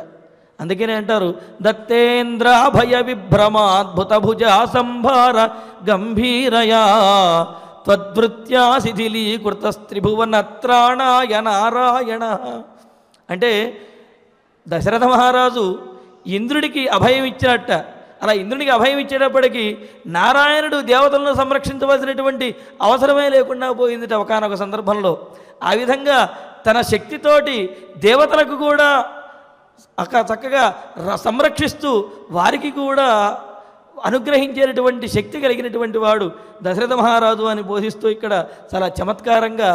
అందుకనే అంటారు దత్తేంద్ర భయ విభ్రమాద్భుత భుజ సంభార గంభీరయా త్వద్వృత్యా శిథిలీకృతస్త్రిభువన త్రాణాయ నారాయణ అంటే దశరథ మహారాజు ఇంద్రుడికి అభయం ఇచ్చినట్ట. అలా ఇంద్రునికి అభయం ఇచ్చేటప్పటికీ నారాయణుడు దేవతలను సంరక్షించవలసినటువంటి అవసరమే లేకుండా పోయిందిట ఒకానొక సందర్భంలో. ఆ విధంగా తన శక్తితోటి దేవతలకు కూడా చక్కగా సంరక్షిస్తూ వారికి కూడా అనుగ్రహించేటటువంటి శక్తి కలిగినటువంటి వాడు దశరథ మహారాజు అని బోధిస్తూ ఇక్కడ చాలా చమత్కారంగా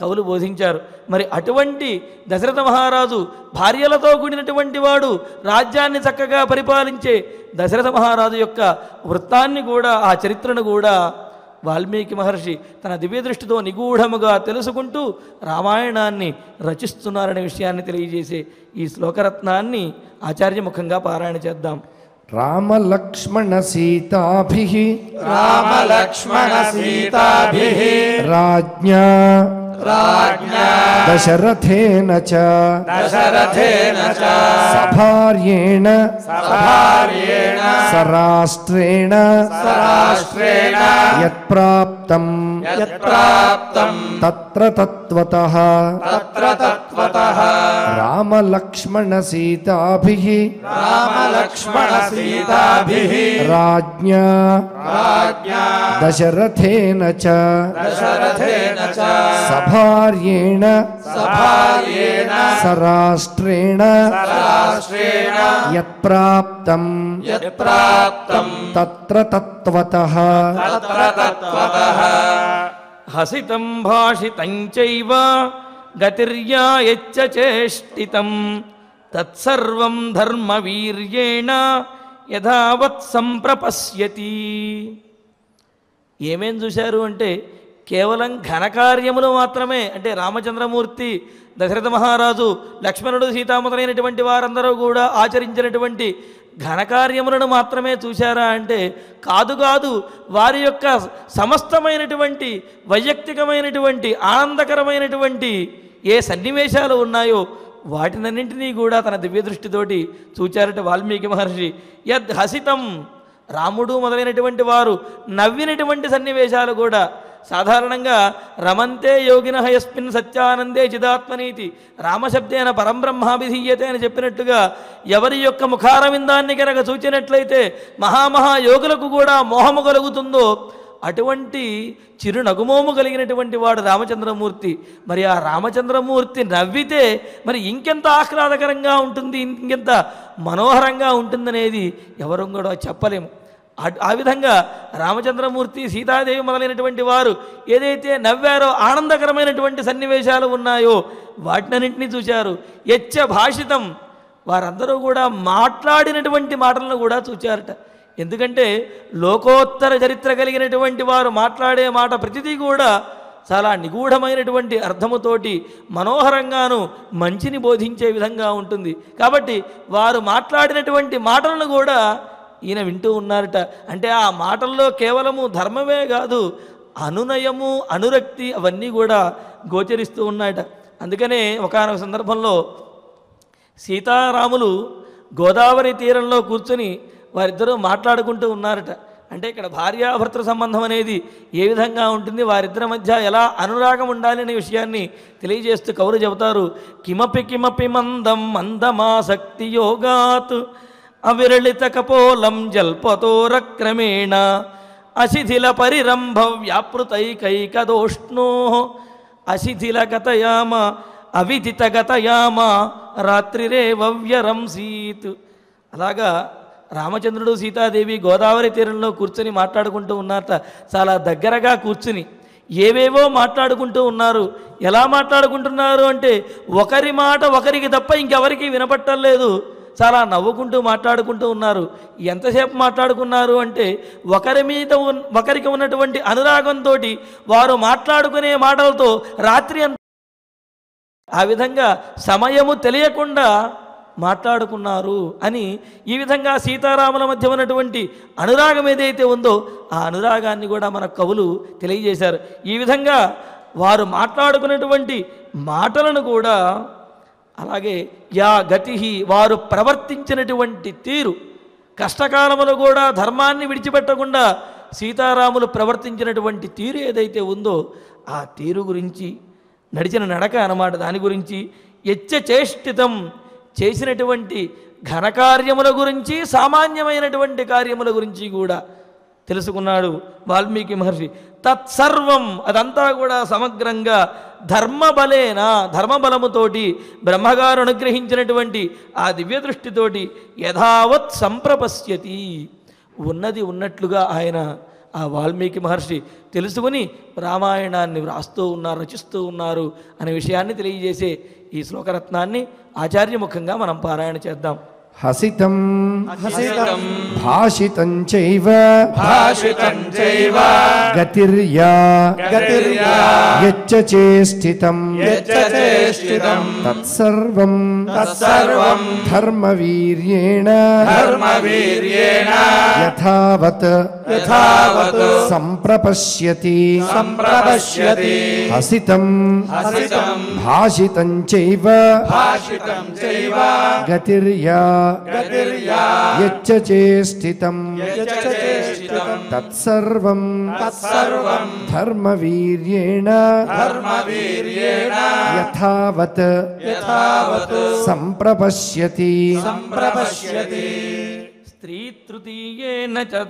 కవులు బోధించారు. మరి అటువంటి దశరథ మహారాజు భార్యలతో కూడినటువంటి వాడు రాజ్యాన్ని చక్కగా పరిపాలించే దశరథ మహారాజు యొక్క వృత్తాన్ని కూడా ఆ చరిత్రను కూడా వాల్మీకి మహర్షి తన దివ్య దృష్టితో నిగూఢముగా తెలుసుకుంటూ రామాయణాన్ని రచిస్తున్నారనే విషయాన్ని తెలియజేసే ఈ శ్లోకరత్నాన్ని ఆచార్యముఖంగా పారాయణ చేద్దాం. రామ లక్ష్మణ సీతాభిః రామ లక్ష్మణ సీతాభిః రాజ్ఞా రాజ్ఞా దశరథేన చ దశరథేన చ సభార్యేణ సభార్యేణ సరాష్ట్రేణ సరాష్ట్రేణ యత్ ప్రాప్తం యత్ ప్రాప్తం తత్ర తత్వతః తత్ర తత్వతః రామ లక్ష్మణ సీతాభిః రామ లక్ష్మణ సీతాభిః రాజ్ఞా రాజ్ఞా దశరథేన చ దశరథేన చ సభార్యేణ సభార్యేణ సరాష్ట్రేణ సరాష్ట్రేణ యత్ ప్రాప్తం యత్ ప్రాప్తం తత్ర తత్వతః తత్ర తత్వతః హసితం భాషితం చైవ గతిర్యాయచ్చ చేష్టితం తత్సర్వం ధర్మవీర్యేణ యథావత్ సంప్రపశ్యతి. ఏమేం చూశారు అంటే కేవలం ఘనకార్యములు మాత్రమే అంటే రామచంద్రమూర్తి దశరథ మహారాజు లక్ష్మణుడు సీతామతలైనటువంటి వారందరూ కూడా ఆచరించినటువంటి ఘనకార్యములను మాత్రమే చూశారా అంటే కాదు కాదు, వారి యొక్క సమస్తమైనటువంటి వైయక్తికమైనటువంటి ఆనందకరమైనటువంటి ఏ సన్నివేశాలు ఉన్నాయో వాటినన్నింటినీ కూడా తన దివ్యదృష్టితోటి చూచారట వాల్మీకి మహర్షి. యద్ హసితం రాముడు మొదలైనటువంటి వారు నవ్వినటువంటి సన్నివేశాలు కూడా సాధారణంగా రమంతే యోగినః యస్మిన్ సత్యానందే చిదాత్మనీతి రామశబ్దేన పరంబ్రహ్మాభిధీయతే అని చెప్పినట్టుగా ఎవరి యొక్క ముఖారవిందాన్ని కనుక చూచినట్లయితే మహామహాయోగులకు కూడా మోహము కలుగుతుందో అటువంటి చిరునగుమోము కలిగినటువంటి వాడు రామచంద్రమూర్తి. మరి ఆ రామచంద్రమూర్తి నవ్వితే మరి ఇంకెంత ఆహ్లాదకరంగా ఉంటుంది, ఇంకెంత మనోహరంగా ఉంటుందనేది ఎవరు కూడా చెప్పలేము. ఆ విధంగా రామచంద్రమూర్తి సీతాదేవి మొదలైనటువంటి వారు ఏదైతే నవ్వారో ఆనందకరమైనటువంటి సన్నివేశాలు ఉన్నాయో వాటినన్నింటినీ చూశారు. యచ్చ భాషితం వారందరూ కూడా మాట్లాడినటువంటి మాటలను కూడా చూచారట. ఎందుకంటే లోకోత్తర చరిత్ర కలిగినటువంటి వారు మాట్లాడే మాట ప్రతిదీ కూడా చాలా నిగూఢమైనటువంటి అర్థముతోటి మనోహరంగాను మంచిని బోధించే విధంగా ఉంటుంది. కాబట్టి వారు మాట్లాడినటువంటి మాటలను కూడా ఈయన వింటూ ఉన్నారట. అంటే ఆ మాటల్లో కేవలము ధర్మమే కాదు, అనునయము అనురక్తి అవన్నీ కూడా గోచరిస్తూ ఉన్నాయట. అందుకనే ఒకానొక సందర్భంలో సీతారాములు గోదావరి తీరంలో కూర్చొని వారిద్దరూ మాట్లాడుకుంటూ ఉన్నారట. అంటే ఇక్కడ భార్యాభర్తృ సంబంధం అనేది ఏ విధంగా ఉంటుంది, వారిద్దరి మధ్య ఎలా అనురాగం ఉండాలి అనే విషయాన్ని తెలియజేస్తూ కవులు చెబుతారు. కిమపి కిమపి మందం మందమాసక్తి యోగాత్ అవిరళిత కపోలం జల్పతోరక్రమేణ అశిథిల పరిరంభ వ్యాపృతైకైకదోష్ణో అశిథిల గతయామ అవిదిత గతయామ రాత్రిరేవ వ్యరంసీత్. అలాగా రామచంద్రుడు సీతాదేవి గోదావరి తీరంలో కూర్చుని మాట్లాడుకుంటూ ఉన్నారట. చాలా దగ్గరగా కూర్చుని ఏవేవో మాట్లాడుకుంటూ ఉన్నారు. ఎలా మాట్లాడుకుంటున్నారు అంటే ఒకరి మాట ఒకరికి తప్ప ఇంకెవరికి వినపట్టం లేదు. చాలా నవ్వుకుంటూ మాట్లాడుకుంటూ ఉన్నారు. ఎంతసేపు మాట్లాడుకున్నారు అంటే ఒకరి మీద ఒకరికి ఉన్నటువంటి అనురాగంతో వారు మాట్లాడుకునే మాటలతో రాత్రి అంత ఆ విధంగా సమయము తెలియకుండా మాట్లాడుకున్నారు అని ఈ విధంగా సీతారాముల మధ్య ఉన్నటువంటి అనురాగం ఏదైతే ఉందో ఆ అనురాగాన్ని కూడా మన కవులు తెలియజేశారు. ఈ విధంగా వారు మాట్లాడుకున్నటువంటి మాటలను కూడా అలాగే యా గతి వారు ప్రవర్తించినటువంటి తీరు కష్టకాలములు కూడా ధర్మాన్ని విడిచిపెట్టకుండా సీతారాములు ప్రవర్తించినటువంటి తీరు ఏదైతే ఉందో ఆ తీరు గురించి నడిచిన నడక అన్నమాట దాని గురించి యచ్చ చేష్టితం చేసినటువంటి ఘనకార్యముల గురించి సామాన్యమైనటువంటి కార్యముల గురించి కూడా తెలుసుకున్నాడు వాల్మీకి మహర్షి. తత్సర్వం అదంతా కూడా సమగ్రంగా ధర్మబలేనా ధర్మబలముతోటి బ్రహ్మగారు అనుగ్రహించినటువంటి ఆ దివ్యదృష్టితోటి యథావత్ సంప్రపశ్యతి ఉన్నది ఉన్నట్లుగా ఆయన ఆ వాల్మీకి మహర్షి తెలుసుకుని రామాయణాన్ని వ్రాస్తూ ఉన్నారు, రచిస్తూ ఉన్నారు అనే విషయాన్ని తెలియజేసే ఈ శ్లోకరత్నాన్ని ఆచార్యముఖంగా మనం పారాయణ చేద్దాం. హసితం హసితం భాషితం చైవ భాషితం చైవ గతిర్యా గతిర్యా యచ్చ చేష్టితం యచ్చ చేష్టితం తత్సర్వం తత్సర్వం ధర్మవీర్యేణ ధర్మవీర్యేణ యథావత్ యథావత్ సంప్రపశ్యతి సంప్రపశ్యతి హసితం హసితం భాషితం చైవ భాషితం చైవ గతిర్యా యచ్చ చేష్టితం తత్సర్వం తత్సర్వం ధర్మవీర్యేణ ధర్మవీర్యేణ యథావత్ యథావత్ సంప్రపశ్యతి సంప్రపశ్యతి. స్త్రీ తృతీయేన చ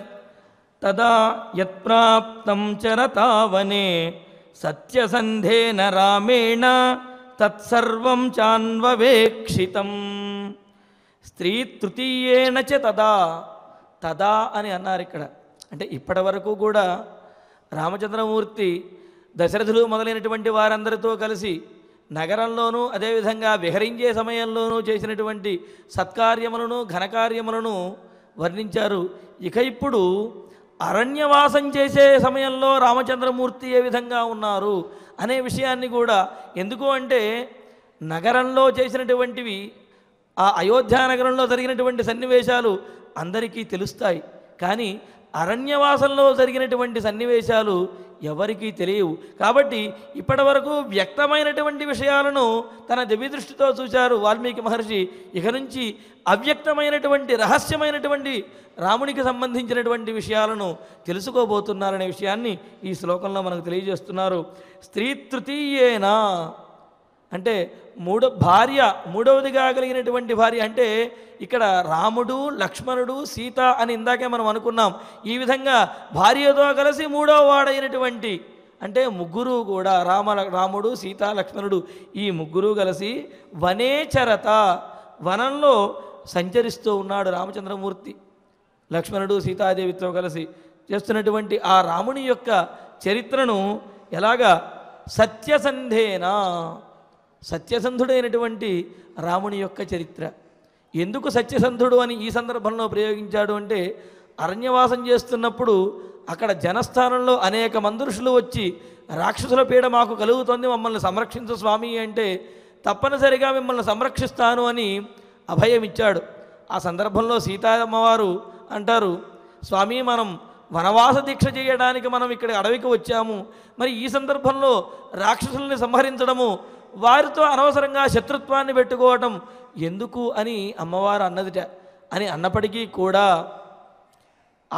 తదా యత్ప్రాప్తం చరతావనే సత్యసంధేన రామేణ తత్సర్వం చాన్వవేక్షితం. స్త్రీ తృతీయేన చ తదా తదా అని అన్నారు ఇక్కడ. అంటే ఇప్పటి వరకు కూడా రామచంద్రమూర్తి దశరథులు మొదలైనటువంటి వారందరితో కలిసి నగరంలోనూ అదేవిధంగా విహరించే సమయంలోనూ చేసినటువంటి సత్కార్యములను ఘనకార్యములను వర్ణించారు. ఇక ఇప్పుడు అరణ్యవాసం చేసే సమయంలో రామచంద్రమూర్తి ఏ విధంగా ఉన్నారు అనే విషయాన్ని కూడా, ఎందుకు అంటే నగరంలో చేసినటువంటివి ఆ అయోధ్య నగరంలో జరిగినటువంటి సన్నివేశాలు అందరికీ తెలుస్తాయి, కానీ అరణ్యవాసంలో జరిగినటువంటి సన్నివేశాలు ఎవరికీ తెలియవు. కాబట్టి ఇప్పటి వరకు వ్యక్తమైనటువంటి విషయాలను తన దివ్యదృష్టితో చూశారు వాల్మీకి మహర్షి. ఇక నుంచి అవ్యక్తమైనటువంటి రహస్యమైనటువంటి రామునికి సంబంధించినటువంటి విషయాలను తెలుసుకోబోతున్నారనే విషయాన్ని ఈ శ్లోకంలో మనకు తెలియజేస్తున్నారు. స్త్రీ తృతీయేనా అంటే మూడో భార్య, మూడవదిగా కలిగినటువంటి భార్య. అంటే ఇక్కడ రాముడు, లక్ష్మణుడు, సీత అని ఇందాకే మనం అనుకున్నాం. ఈ విధంగా భార్యతో కలిసి మూడవ వాడైనటువంటి, అంటే ముగ్గురు కూడా, రామ రాముడు సీత లక్ష్మణుడు ఈ ముగ్గురు కలిసి వనేచరత వనంలో సంచరిస్తూ ఉన్నాడు రామచంద్రమూర్తి. లక్ష్మణుడు సీతాదేవితో కలిసి చేస్తున్నటువంటి ఆ రాముని యొక్క చరిత్రను ఎలాగా సత్యసంధేనా, సత్యసంధుడైనటువంటి రాముని యొక్క చరిత్ర. ఎందుకు సత్యసంధుడు అని ఈ సందర్భంలో ప్రయోగించాడు అంటే, అరణ్యవాసం చేస్తున్నప్పుడు అక్కడ జనస్థానంలో అనేక మంది ఋషులు వచ్చి రాక్షసుల పీడ మాకు కలుగుతోంది, మమ్మల్ని సంరక్షించు స్వామి అంటే తప్పనిసరిగా మిమ్మల్ని సంరక్షిస్తాను అని అభయం ఇచ్చాడు. ఆ సందర్భంలో సీతామ్మవారు అంటారు, స్వామి మనం వనవాస దీక్ష చేయడానికి మనం ఇక్కడ అడవికి వచ్చాము, మరి ఈ సందర్భంలో రాక్షసుల్ని సంహరించడము, వారితో అనవసరంగా శత్రుత్వాన్ని పెట్టుకోవటం ఎందుకు అని అమ్మవారు అన్నదిట. అని అన్నప్పటికీ కూడా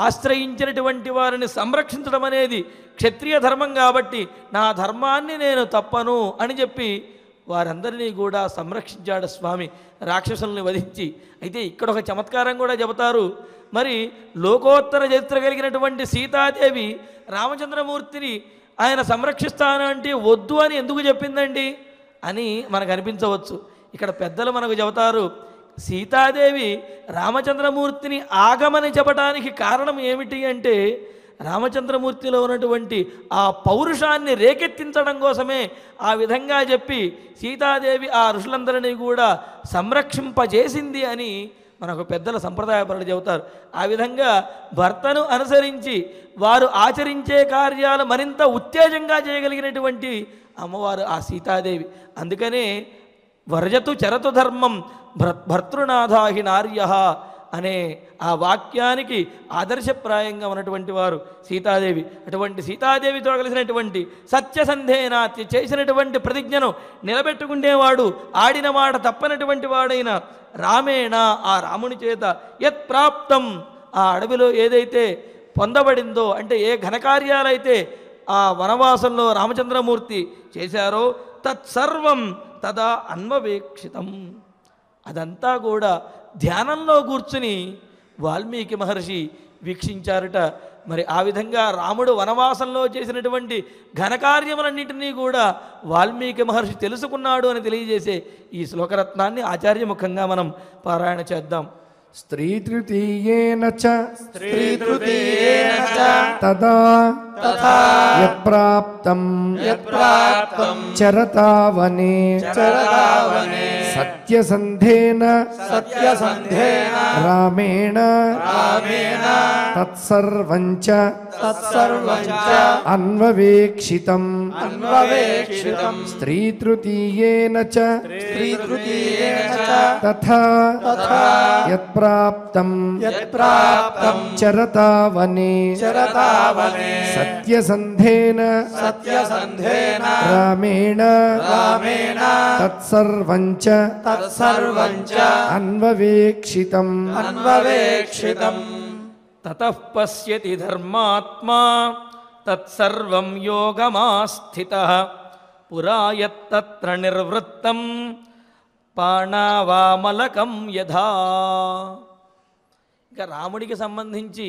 ఆశ్రయించినటువంటి వారిని సంరక్షించడం అనేది క్షత్రియ ధర్మం కాబట్టి నా ధర్మాన్ని నేను తప్పను అని చెప్పి వారందరినీ కూడా సంరక్షించాడు స్వామి, రాక్షసుల్ని వధించి. అయితే ఇక్కడ ఒక చమత్కారం కూడా చెబుతారు. మరి లోకోత్తర చరిత్ర కలిగినటువంటి సీతాదేవి రామచంద్రమూర్తిని ఆయన సంరక్షిస్తానంటే వద్దు అని ఎందుకు చెప్పిందండి అని మనకు అనిపించవచ్చు. ఇక్కడ పెద్దలు మనకు చెబుతారు, సీతాదేవి రామచంద్రమూర్తిని ఆగమని చెప్పడానికి కారణం ఏమిటి అంటే, రామచంద్రమూర్తిలో ఉన్నటువంటి ఆ పౌరుషాన్ని రేకెత్తించడం కోసమే ఆ విధంగా చెప్పి సీతాదేవి ఆ ఋషులందరినీ కూడా సంరక్షింపజేసింది అని మనకు పెద్దల సంప్రదాయపరులు చెబుతారు. ఆ విధంగా భర్తను అనుసరించి వారు ఆచరించే కార్యాలు మరింత ఉత్తేజంగా చేయగలిగినటువంటి అమ్మవారు ఆ సీతాదేవి. అందుకనే వర్జతు చరతు ధర్మం భర్తృనాథాహి నార్య అనే ఆ వాక్యానికి ఆదర్శప్రాయంగా ఉన్నటువంటి వారు సీతాదేవి. అటువంటి సీతాదేవితో కలిసినటువంటి సత్యసంధేనా చేసినటువంటి ప్రతిజ్ఞను నిలబెట్టుకునేవాడు, ఆడిన మాట తప్పనటువంటి వాడైన రామేణ ఆ రాముని చేత యత్ ప్రాప్తం ఆ అడవిలో ఏదైతే పొందబడిందో, అంటే ఏ ఘనకార్యాలైతే ఆ వనవాసంలో రామచంద్రమూర్తి చేశారో తత్సర్వం తదా అన్వవేక్షితం, అదంతా కూడా ధ్యానంలో కూర్చుని వాల్మీకి మహర్షి వీక్షించారట. మరి ఆ విధంగా రాముడు వనవాసంలో చేసినటువంటి ఘనకార్యములన్నింటినీ కూడా వాల్మీకి మహర్షి తెలుసుకున్నాడు అని తెలియజేసే ఈ శ్లోకరత్నాన్ని ఆచార్యముఖంగా మనం పారాయణ చేద్దాం. స్త్రీ తృతీయేన చ స్త్రీ తృతీయేన చ తదా తదా యప్రాప్తం యప్రాప్తం చరతావనే చరతావనే సత్యసంధేన సత్యసంధేన రామేణ రామేణ తత్సర్వం చ తత్సర్వం చ అన్వవేక్షితం అన్వవేక్షితం స్త్రీ తృతీయేన చ స్త్రీ తృతీయేన చ తథా తథా యత్ ప్రాప్తం యత్ ప్రాప్తం చరతావనే చరతావనే సత్యసంధేన సత్యసంధేన రామేణ రామేణ తత్సర్వం చ తత్సర్వం చ అన్వవేక్షితం అన్వవేక్షితం తతః పశ్యతి ధర్మాత్మా తత్సర్వం యోగమాస్థితః పురా యత్తత్ర నిర్వృత్తం పాణావామలకం యథా. ఇంకా రాముడికి సంబంధించి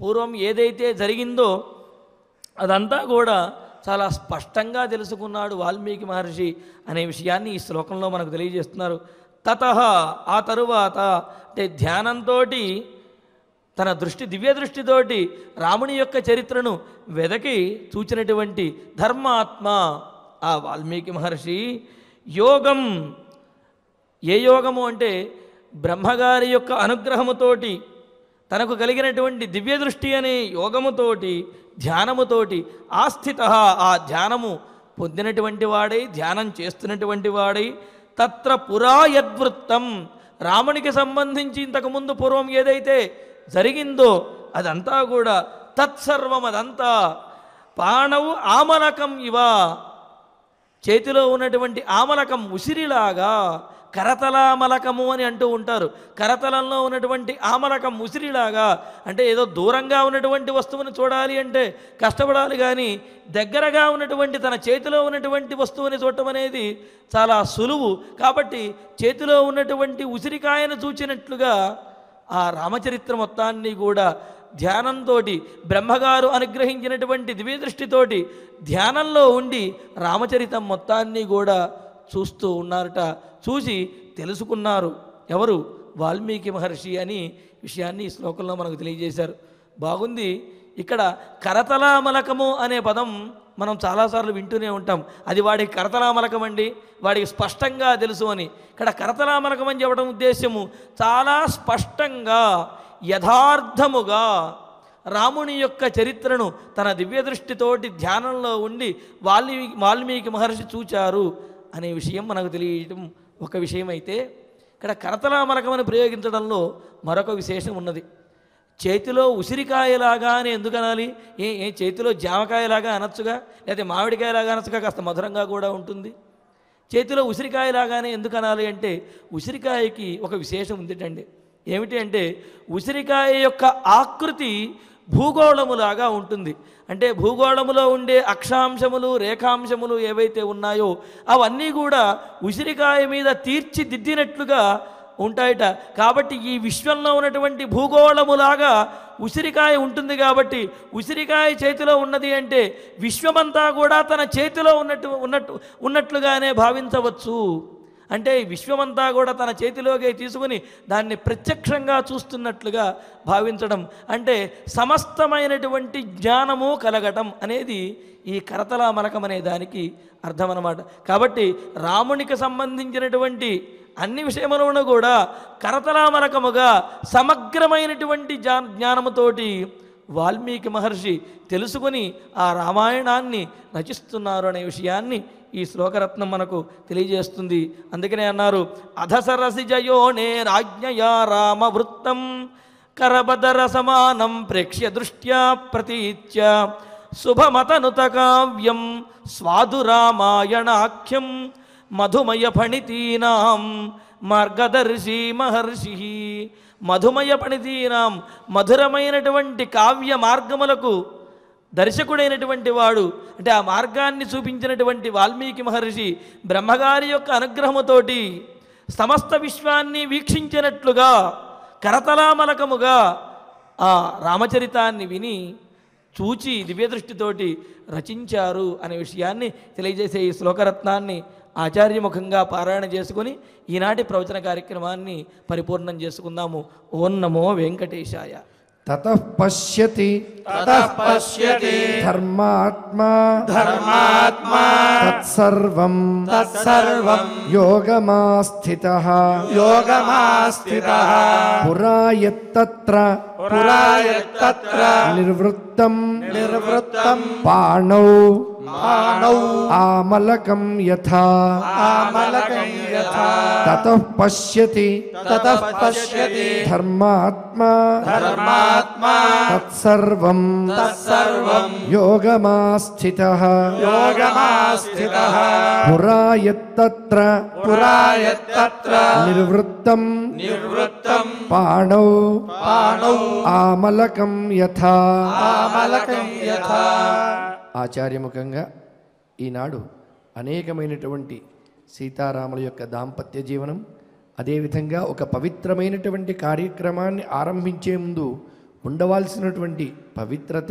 పూర్వం ఏదైతే జరిగిందో అదంతా కూడా చాలా స్పష్టంగా తెలుసుకున్నాడు వాల్మీకి మహర్షి అనే విషయాన్ని ఈ శ్లోకంలో మనకు తెలియజేస్తున్నారు. తతః ఆ తరువాత, అంటే ధ్యానంతో తన దృష్టి దివ్య దృష్టితోటి రాముని యొక్క చరిత్రను వెదకి చూచినటువంటి ధర్మాత్మ ఆ వాల్మీకి మహర్షి యోగం, ఏ యోగము అంటే బ్రహ్మగారి యొక్క అనుగ్రహముతోటి తనకు కలిగినటువంటి దివ్య దృష్టి అనే యోగముతోటి ధ్యానముతోటి ఆస్థితః ఆ ధ్యానము పొందినటువంటి వాడై ధ్యానం చేస్తున్నటువంటి వాడై తత్ర పురా యద్వృత్తం రామునికి సంబంధించి ఇంతకుముందు పూర్వం ఏదైతే జరిగిందో అదంతా కూడా తత్సర్వం అదంతా పాణవు ఆమలకం ఇవ చేతిలో ఉన్నటువంటి ఆమలకం ఉసిరిలాగా కరతల మలకము అని అంటూ ఉంటారు. కరతలంలో ఉన్నటువంటి ఆమలకం ఉసిరిలాగా అంటే ఏదో దూరంగా ఉన్నటువంటి వస్తువుని చూడాలి అంటే కష్టపడాలి, కానీ దగ్గరగా ఉన్నటువంటి తన చేతిలో ఉన్నటువంటి వస్తువుని చూడటం అనేది చాలా సులువు. కాబట్టి చేతిలో ఉన్నటువంటి ఉసిరికాయను చూచినట్లుగా ఆ రామచరిత్ర మొత్తాన్ని కూడా ధ్యానంతో బ్రహ్మగారు అనుగ్రహించినటువంటి దివ్య దృష్టితోటి ధ్యానంలో ఉండి రామచరితం మొత్తాన్ని కూడా చూస్తూ ఉన్నారట. చూసి తెలుసుకున్నారు ఎవరు, వాల్మీకి మహర్షి అని విషయాన్ని ఈ శ్లోకంలో మనకు తెలియజేశారు. బాగుంది. ఇక్కడ కరతలామలకము అనే పదం మనం చాలాసార్లు వింటూనే ఉంటాం. అది వాడికి కరతలామలకం అండి, వాడికి స్పష్టంగా తెలుసు అని. ఇక్కడ కరతలామలకం అని చెప్పడం ఉద్దేశ్యము చాలా స్పష్టంగా యథార్థముగా రాముని యొక్క చరిత్రను తన దివ్య దృష్టితోటి ధ్యానంలో ఉండి వాల్మీ వాల్మీకి మహర్షి చూచారు అనే విషయం మనకు తెలియటం ఒక విషయం. అయితే ఇక్కడ కరతలామలకమని ప్రయోగించడంలో మరొక విశేషం ఉన్నది. చేతిలో ఉసిరికాయలాగా అని ఎందుకనాలి? ఏ ఏ చేతిలో జామకాయలాగా అనొచ్చుగా, లేకపోతే మామిడికాయలాగా అనొచ్చుగా, కాస్త మధురంగా కూడా ఉంటుంది. చేతిలో ఉసిరికాయలాగానే ఎందుకు అనాలి అంటే ఉసిరికాయకి ఒక విశేషం ఉందిటండి. ఏమిటి అంటే ఉసిరికాయ యొక్క ఆకృతి భూగోళములాగా ఉంటుంది. అంటే భూగోళములో ఉండే అక్షాంశములు రేఖాంశములు ఏవైతే ఉన్నాయో అవన్నీ కూడా ఉసిరికాయ మీద తీర్చిదిద్దినట్లుగా ఉంటాయట. కాబట్టి ఈ విశ్వంలో ఉన్నటువంటి భూగోళములాగా ఉసిరికాయ ఉంటుంది. కాబట్టి ఉసిరికాయ చేతిలో ఉన్నది అంటే విశ్వమంతా కూడా తన చేతిలో ఉన్నట్టు ఉన్నట్టు ఉన్నట్లుగానే భావించవచ్చు. అంటే విశ్వమంతా కూడా తన చేతిలోకి తీసుకుని దాన్ని ప్రత్యక్షంగా చూస్తున్నట్లుగా భావించడం అంటే సమస్తమైనటువంటి జ్ఞానము కలగటం అనేది ఈ కరతలామలకం అనే దానికి అర్థం అన్నమాట. కాబట్టి రామునికి సంబంధించినటువంటి అన్ని విషయములను కూడా కరతలామలకముగా సమగ్రమైనటువంటి జ్ఞా జ్ఞానముతోటి వాల్మీకి మహర్షి తెలుసుకుని ఆ రామాయణాన్ని రచిస్తున్నారు అనే విషయాన్ని ఈ శ్లోకరత్నం మనకు తెలియజేస్తుంది. అందుకనే అన్నారు అధసరసి జయోనే రాజ్ఞయా రామవృత్తం కరబదర సమానం ప్రేక్ష్య దృష్ట్యా ప్రతీత్యా శుభమతనుత కావ్యం స్వాధు రామాయణాఖ్యం మధుమయ ఫణితీనాం మార్గదర్శి మహర్షి. మధుమయ ఫణితీనాం మధురమైనటువంటి కావ్య మార్గములకు దర్శకుడైనటువంటి వాడు అంటే ఆ మార్గాన్ని చూపించినటువంటి వాల్మీకి మహర్షి బ్రహ్మగారి యొక్క అనుగ్రహముతోటి సమస్త విశ్వాన్ని వీక్షించినట్లుగా కరతలామలకముగా ఆ రామచరితాన్ని విని చూచి దివ్యదృష్టితోటి రచించారు అనే విషయాన్ని తెలియజేసే ఈ శ్లోకరత్నాన్ని ఆచార్యముఖంగా పారాయణ చేసుకుని ఈనాటి ప్రవచన కార్యక్రమాన్ని పరిపూర్ణం చేసుకుందాము. ఓం నమో వెంకటేశాయ. ततः पश्यति ततः पश्यति धर्मात्मा धर्मात्मा तत्सर्वं तत्सर्वं योगमास्थितः योगमास्थितः पुरायत्तत्र पुरायत्तत्र निर्वृत्तं निर्वृत्तं पाणौ पाणौ आमलकं यथा आमलकं यथा ततः पश्यति ततः पश्यति धर्मात्मा धर्मात्मा तत्सर्वं तत्सर्वं योगमास्थितः योगमास्थितः पुरायत्तत्र पुरायत्तत्र निर्वृत्तं निर्वृत्तं पाणौ पाणौ आमलकं यथा आमलकं यथा. ఆచార్యముఖంగా ఈనాడు అనేకమైనటువంటి సీతారాముల యొక్క దాంపత్య జీవనం, అదేవిధంగా ఒక పవిత్రమైనటువంటి కార్యక్రమాన్ని ఆరంభించే ముందు ఉండవలసినటువంటి పవిత్రత,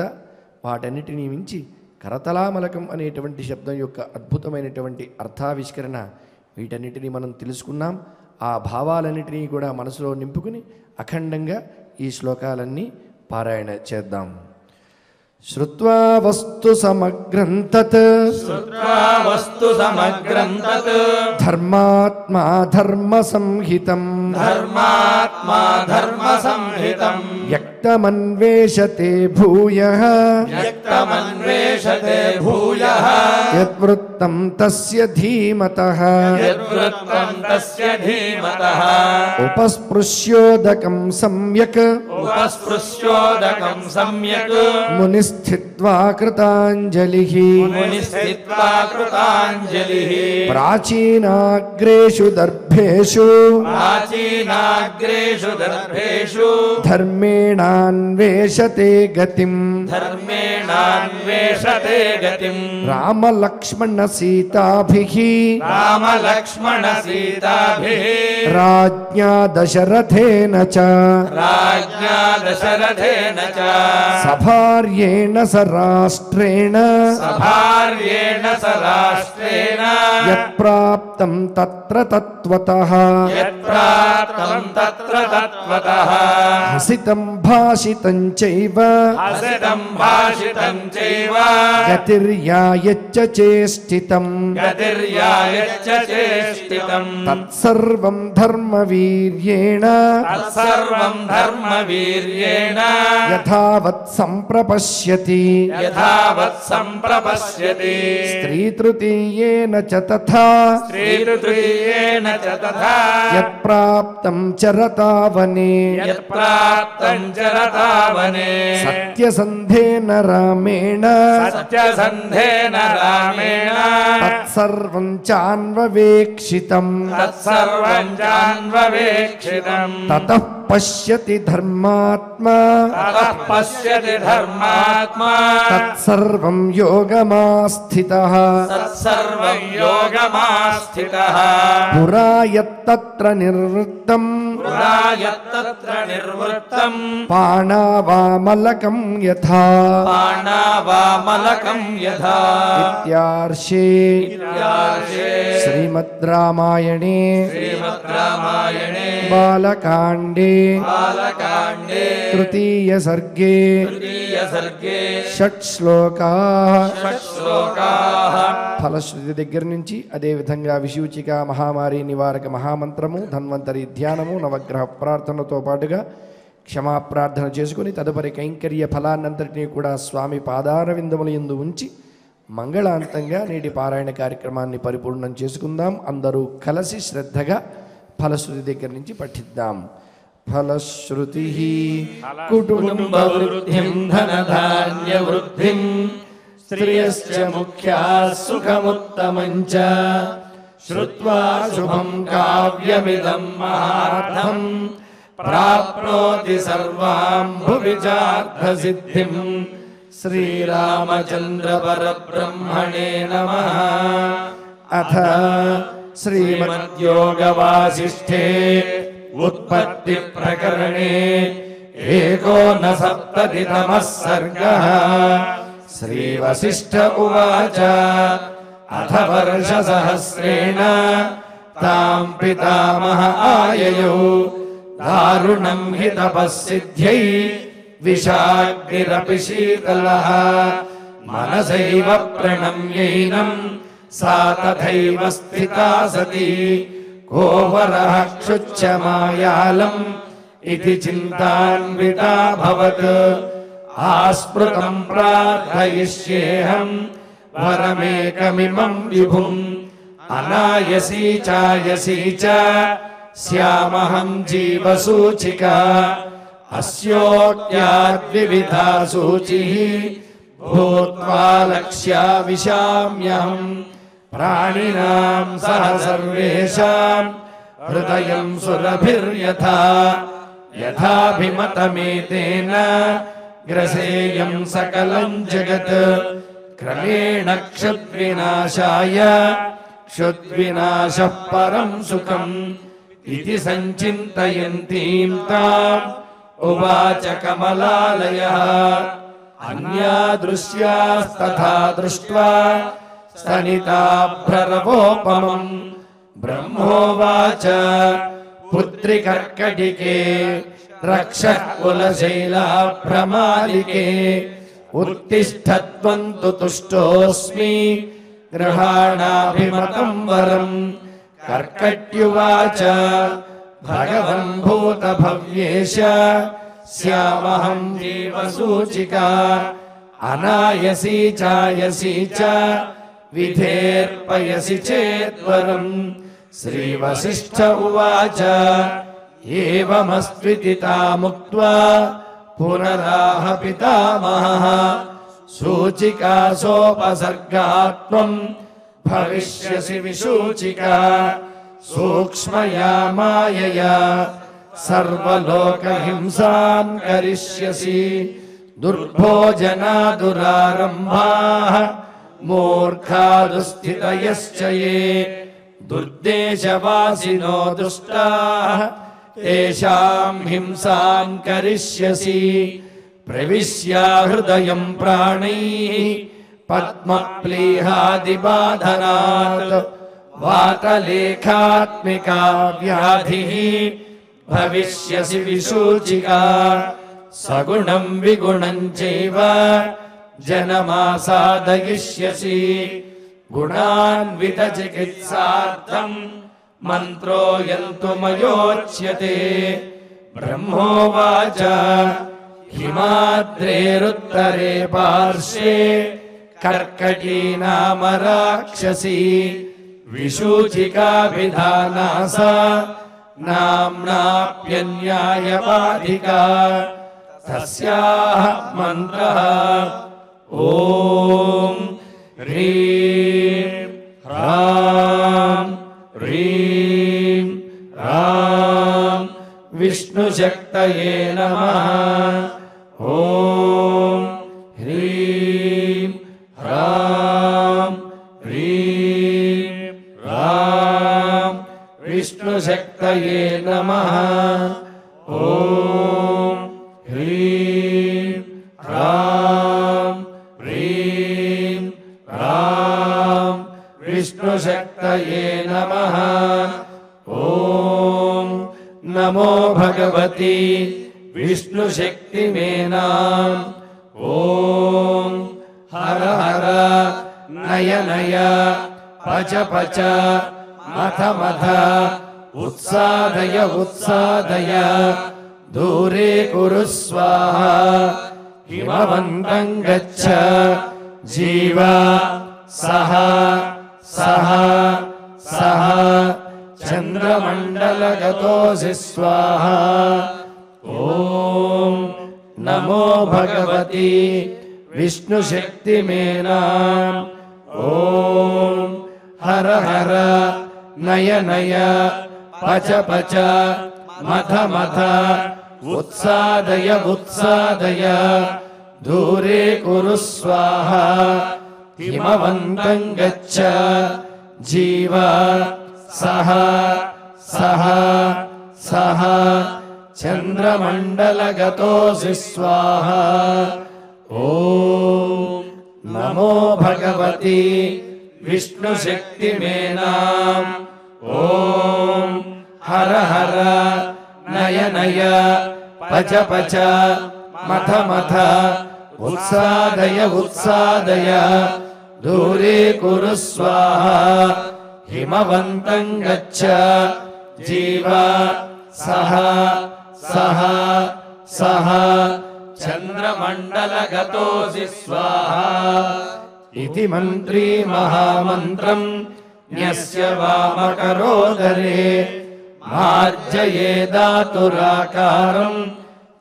వాటన్నిటినీ మించి కరతలామలకం అనేటువంటి శబ్దం యొక్క అద్భుతమైనటువంటి అర్థావిష్కరణ, వీటన్నిటినీ మనం తెలుసుకున్నాం. ఆ భావాలన్నిటినీ కూడా మనసులో నింపుకుని అఖండంగా ఈ శ్లోకాలన్నీ పారాయణ చేద్దాం. श्रुत्वा वस्तु समग्रंतत् श्रुत्वा वस्तु समग्रंतत् धर्मात्मा धर्म संहितम् धर्मात्मा धर्म संहितम् यक्तमन्वेषते भूयः यक्तमन्वेषते भूयः यद्वृत्तं तस्य धीमतः यद्वृत्तं तस्य धीमतः उपस्पृश्योदकं सम्यक् उपस्पृश्योदकं सम्यक् मुनिस् स्थित्वा कृतांजलिः मुनिस्थित्वा कृतांजलिः प्राचीनाग्रेषु दर्भेषु प्राचीनाग्रेषु दर्भेषु धर्मेणान्वेषते गतिम् धर्मेणान्वेषते गतिम् रामलक्ष्मण सीताभिः रामलक्ष्मण सीताभिः राज्ञा दशरथेन च राज्ञा दशरथेन च सभार्ये सराष्ट्रेण सभार्येण सराष्ट्रेण यत्प्राप्तं तत्र तत्त्वतः यत्प्राप्तं तत्र तत्त्वतः हसितं भाषितं चैव हसितं भाषितं चैव गतिर्यायच्च चेष्टितं गतिर्यायच्च चेष्टितं तत्सर्वं धर्मवीर्येण तत्सर्वं धर्मवीर्येण यथावत् संप्रपश्य यथावत् संप्रपश्यति स्त्री तृतीयेन च तथा स्त्री तृतीयेन च तथा यत्प्राप्तं चरतावने यत्प्राप्तं चरतावने सत्यसन्धेन रामेण सत्यसन्धेन रामेण तत्सर्वं चान्ववेक्षितं तत्सर्वं चान्ववेक्षितं ततः पश्यति धर्मात्मा ततः पश्यति धर्मात्मा तत्सर्वं योगमास्थितः तत्सर्वं योगमास्थितः पुरा यत्तत्र निर्वृत्तं पुरा यत्तत्र निर्वृत्तं पाणावामलकं यथा पाणावामलकं यथा इत्यार्षे इत्यार्षे श्रीमद्रामायणे श्रीमद्रामायणे बालकाण्डे बालकाण्डे तृतीय सर्गे तृतीय सर्गे షట్ శ్లోకాః ఫలశ్రుతి దగ్గర నుంచి అదే విధంగా విశూచిక మహామారి నివారక మహామంత్రము ధన్వంతరి ధ్యానము నవగ్రహ ప్రార్థనతో పాటుగా క్షమా ప్రార్థన చేసుకుని తదుపరి కైంకర్య ఫలాన్నంతటినీ కూడా స్వామి పాదారవిందములందు ఉంచి మంగళాంతంగా నేటి పారాయణ కార్యక్రమాన్ని పరిపూర్ణం చేసుకుందాం. అందరూ కలిసి శ్రద్ధగా ఫలశ్రుతి దగ్గర నుంచి పఠిద్దాం. फलश्रुतिः कुटुम्ब वृद्धिं धनधान्य वृद्धिं श्रियश्च मुख्या सुखमुत्तमं च श्रुत्वा शुभं काव्यमिदं महार्थं प्राप्नोति सर्वां भुविजार्थसिद्धिं श्रीरामचन्द्रपरब्रह्मणे नमः. अथ श्रीमद्योगवासिष्ठे उत्पत्ति प्रकरणे एकोनसप्ततितमः सर्गः. श्री वसिष्ठ उवाच अथ वर्षसहस्रेण तां पितामह आययौ दारुणं हि तपःसिद्ध्यै विषाग्निरपि शीतलः मनसैव प्रणम्यैनं सा तथैव स्थिता सती को वरः क्षुच्चमायालम् इति चिन्तान्विता भवत्. आस्पृतं प्रार्थयिष्येऽहं वरमेकमिमं विभुम् अनायसी चायसी च स्यामहं जीवसूचिका अस्योक्त्याद्विविधा सूचिः भूत्वा लक्ष्याविशाम्यहम् प्राणिनां सह सर्वेषां हृदयं सुरभिर्यथा यथाभिमतमेतेन ग्रसेयं सकलं जगत् क्रमेण क्षुद्विनाशाय क्षुद्विनाशः परं सुखम् इति सञ्चिन्तयन्तीं तां उवाच कमलालयः. अन्या दृश्यास्तथा दृष्ट्वा सनिताभ्ररवोपमम् ब्रह्मोवाच पुत्रि कर्कटिके रक्षः कुलशैलाभ्रमालिके उत्तिष्ठत्वन्तु तुष्टोऽस्मि गृहाणाभिमतं वरं कर्कट्युवाच भगवन् भूतभव्येश स्यामहं जीवसूचिका अनायसी चायसी च विधेर्पयसि चेद्वरं श्रीवसिष्ठ उवाच एवमस्त्विदिता मुक्त्वा पुनराह पितामहः सूचिका सोपसर्गात्वं भविष्यसि विशूचिका सूक्ष्मया मायया सर्वलोकहिंसां करिष्यसि दुर्भोजना दुरारंभाः मूर्खा दुस्थितयश्च ये दुर्देशवासिनो दुष्टाः तेषां हिंसां करिष्यसि प्रविश्य हृदयं प्राणैः पद्मप्लीहादिबाधनात् वातलेखात्मिका व्याधिः भविष्यसि विशूचिका सगुणं विगुणं चैव जनमासादयिष्यसि गुणान्वितचिकित्सार्थं मंत्रो यन्तु मयोच्यते ब्रह्मोवाच हिमाद्रेरुत्तरे पार्श्वे कर्कटी नाम राक्षसी विशूचिका विधाना सा नाम्नाप्यन्यायवाधिका तस्याः मन्त्रः ॐ ह्रीं ह्रां ह्रीं ह्रां विष्णुशक्तये नमः। ॐ ह्रीं ह्रां ह्रीं ह्रां विष्णुशक्तये नमः। ॐ ह्रीं ह्रां ह्रीं ह्रां विष्णुशक्तये नमः। ॐ नमो भगवती विष्णुशक्तिमेनां ॐ हर हर नय नय पच पच मथ मथ उत्सादय उत्सादय दूरे कुरु स्वाहा हिमवन्तं गच्छ जीव सह सह सह चंद्रमंडलगतोऽसि स्वाहा। ओम नमो भगवती विष्णुशक्तिमेनां ओम हर हर नय नय पच पच मथ मथ उत्सादय उत्सादय दूरे कुरु स्वाहा हिमवन्तं गच्छ जीव सह सह सह चंद्रमंडलगतोऽसि स्वाहा। ॐ नमो भगवती विष्णुशक्तिमेनां ॐ हर हर नय नय पच पच मथ मथ उत्सादय उत्सादय दूरे कुरु स्वाहा हिमवन्तं गच्छ जीव सह सह सह चंद्रमंडलगतोऽसि स्वाहा। इति मंत्री महामंत्रं न्यस्य वामकरोदरे मार्जयेदातुराकारं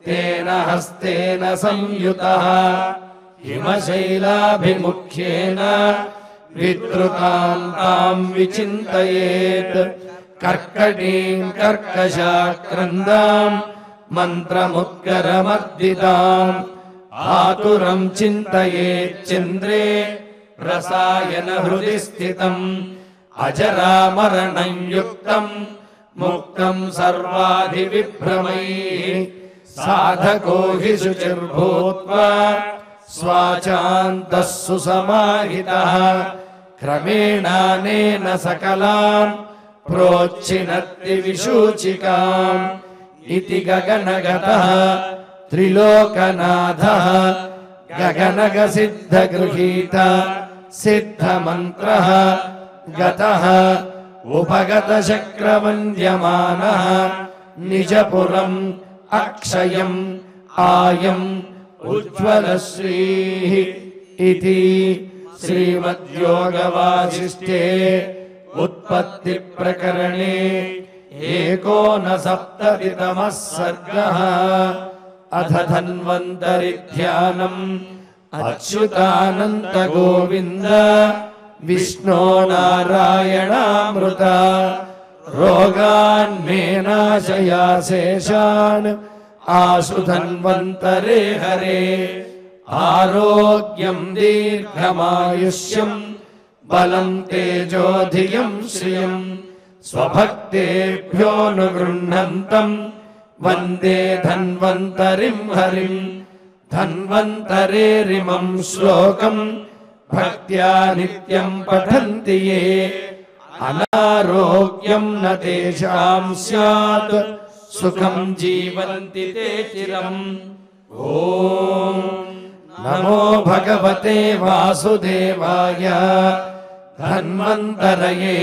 तेन हस्तेन संयुतः हिमशैलाभिमुख्येन विद्रुतां तां विचिन्तयेत् कर्कटीं कर्कशाक्रन्दां मन्त्रमुद्गरमर्दिताम् आतुरं चिन्तयेत् चन्द्रे रसायन हृदि स्थितं अजरामरणं युक्तं मुक्तं सर्वाधिविभ्रमैः साधको हि शुचिर्भूत्वा स्वाचान्तः सुसमाहितः क्रमेणानेन सकलां प्रोच्छिनत्ति विशूचिकाम्। इति गगनगतः त्रिलोकनाथः गगनग सिद्ध गृहीत सिद्ध मंत्र गतः उपगत चक्रवन्द्यमानः निजपुरम् अक्षयम् आयम् उज्ज्वलश्रीः इति श्रीमद्योगवासिष्ठे उत्पत्ति प्रकरणे एकोनसप्ततितमः सर्गः अथ धन्वन्तरि ध्यानम् अच्युतानन्द गोविन्द विष्णो नारायणामृत रोगान् मे नाशयाशेषान् आशु धन्वन्तरे हरे आरोग्यं दीर्घमायुष्यं बलं तेजोधियं श्रियं स्वभक्तेभ्यो अनुगृह्णन्तं वन्दे धन्वन्तरिं हरिं धन्वन्तरेरिमं श्लोकं भक्त्या नित्यं पठन्ति ये अनारोग्यं न तेषां स्यात् सुखं जीवन्ति ते चिरं। ॐ नमो भगवते वासुदेवाय धन्वन्तरये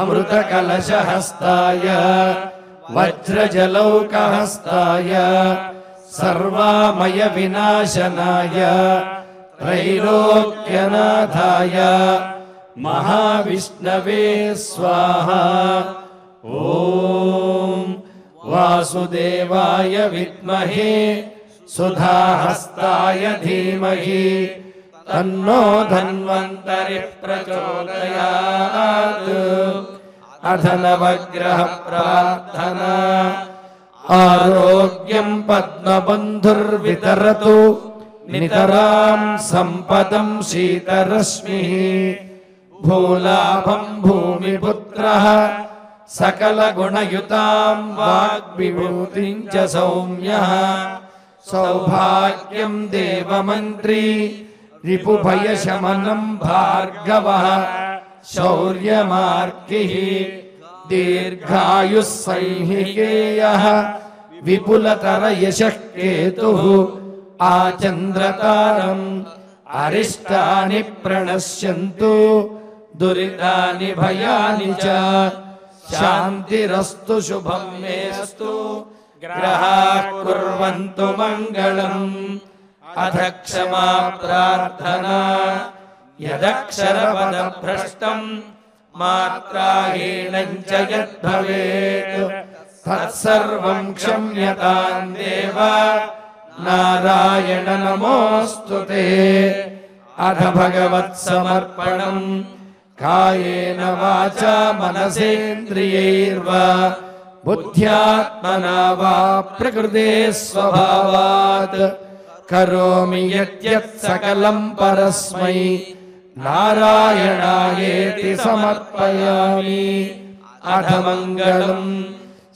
अमृतकलशहस्ताय वज्रजलौकहस्ताय सर्वामय विनाशनाय त्रैलोक्यनाथाय महाविष्णवे स्वाहा। ॐ वासुदेवाय विद्महे सुधाहस्ताय धीमहि तन्नो धन्वन्तरिः प्रचोदयात्। अथ नवग्रह प्रार्थना। आरोग्यं पद्मबन्धुर्वितरतु नितरां सम्पदं शीतरश्मिः भूलाभं भूमिपुत्रः सकलगुणयुतां वाग्विभूतिं च सौम्यः सौभाग्यं देवमन्त्री रिपुभयशमनं भार्गवः शौर्यमार्गिः दीर्घायुः संहितेयः विपुलतरयशः केतुः आचन्द्रतारं अरिष्टानि प्रणश्यन्तु दुरितानि भयानि च शान्तिरस्तु शुभं मेऽस्तु ग्रहाः कुर्वन्तु मङ्गलम्। अथ क्षमा प्रार्थना। यदक्षरपदभ्रष्टं मात्राहीनं च यद्भवेत् तत्सर्वं क्षम्यतां देव। नारायण नमोऽस्तु ते। अथ भगवत्समर्पणं कायेन वाचा मनसेन्द्रियैर्वा बुद्ध्यात्मना वा प्रकृतेः स्वभावात् करोमि यत् सकलं परस्मै नारायणायेति समर्पयामि। अथ मङ्गलं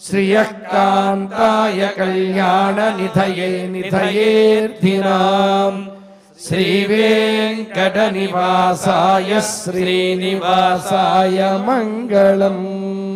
श्रियः कान्ताय कल्याणनिधये निधयेऽर्थिनां श्रीवेङ्कटनिवासाय श्रीनिवासाय मङ्गलम्।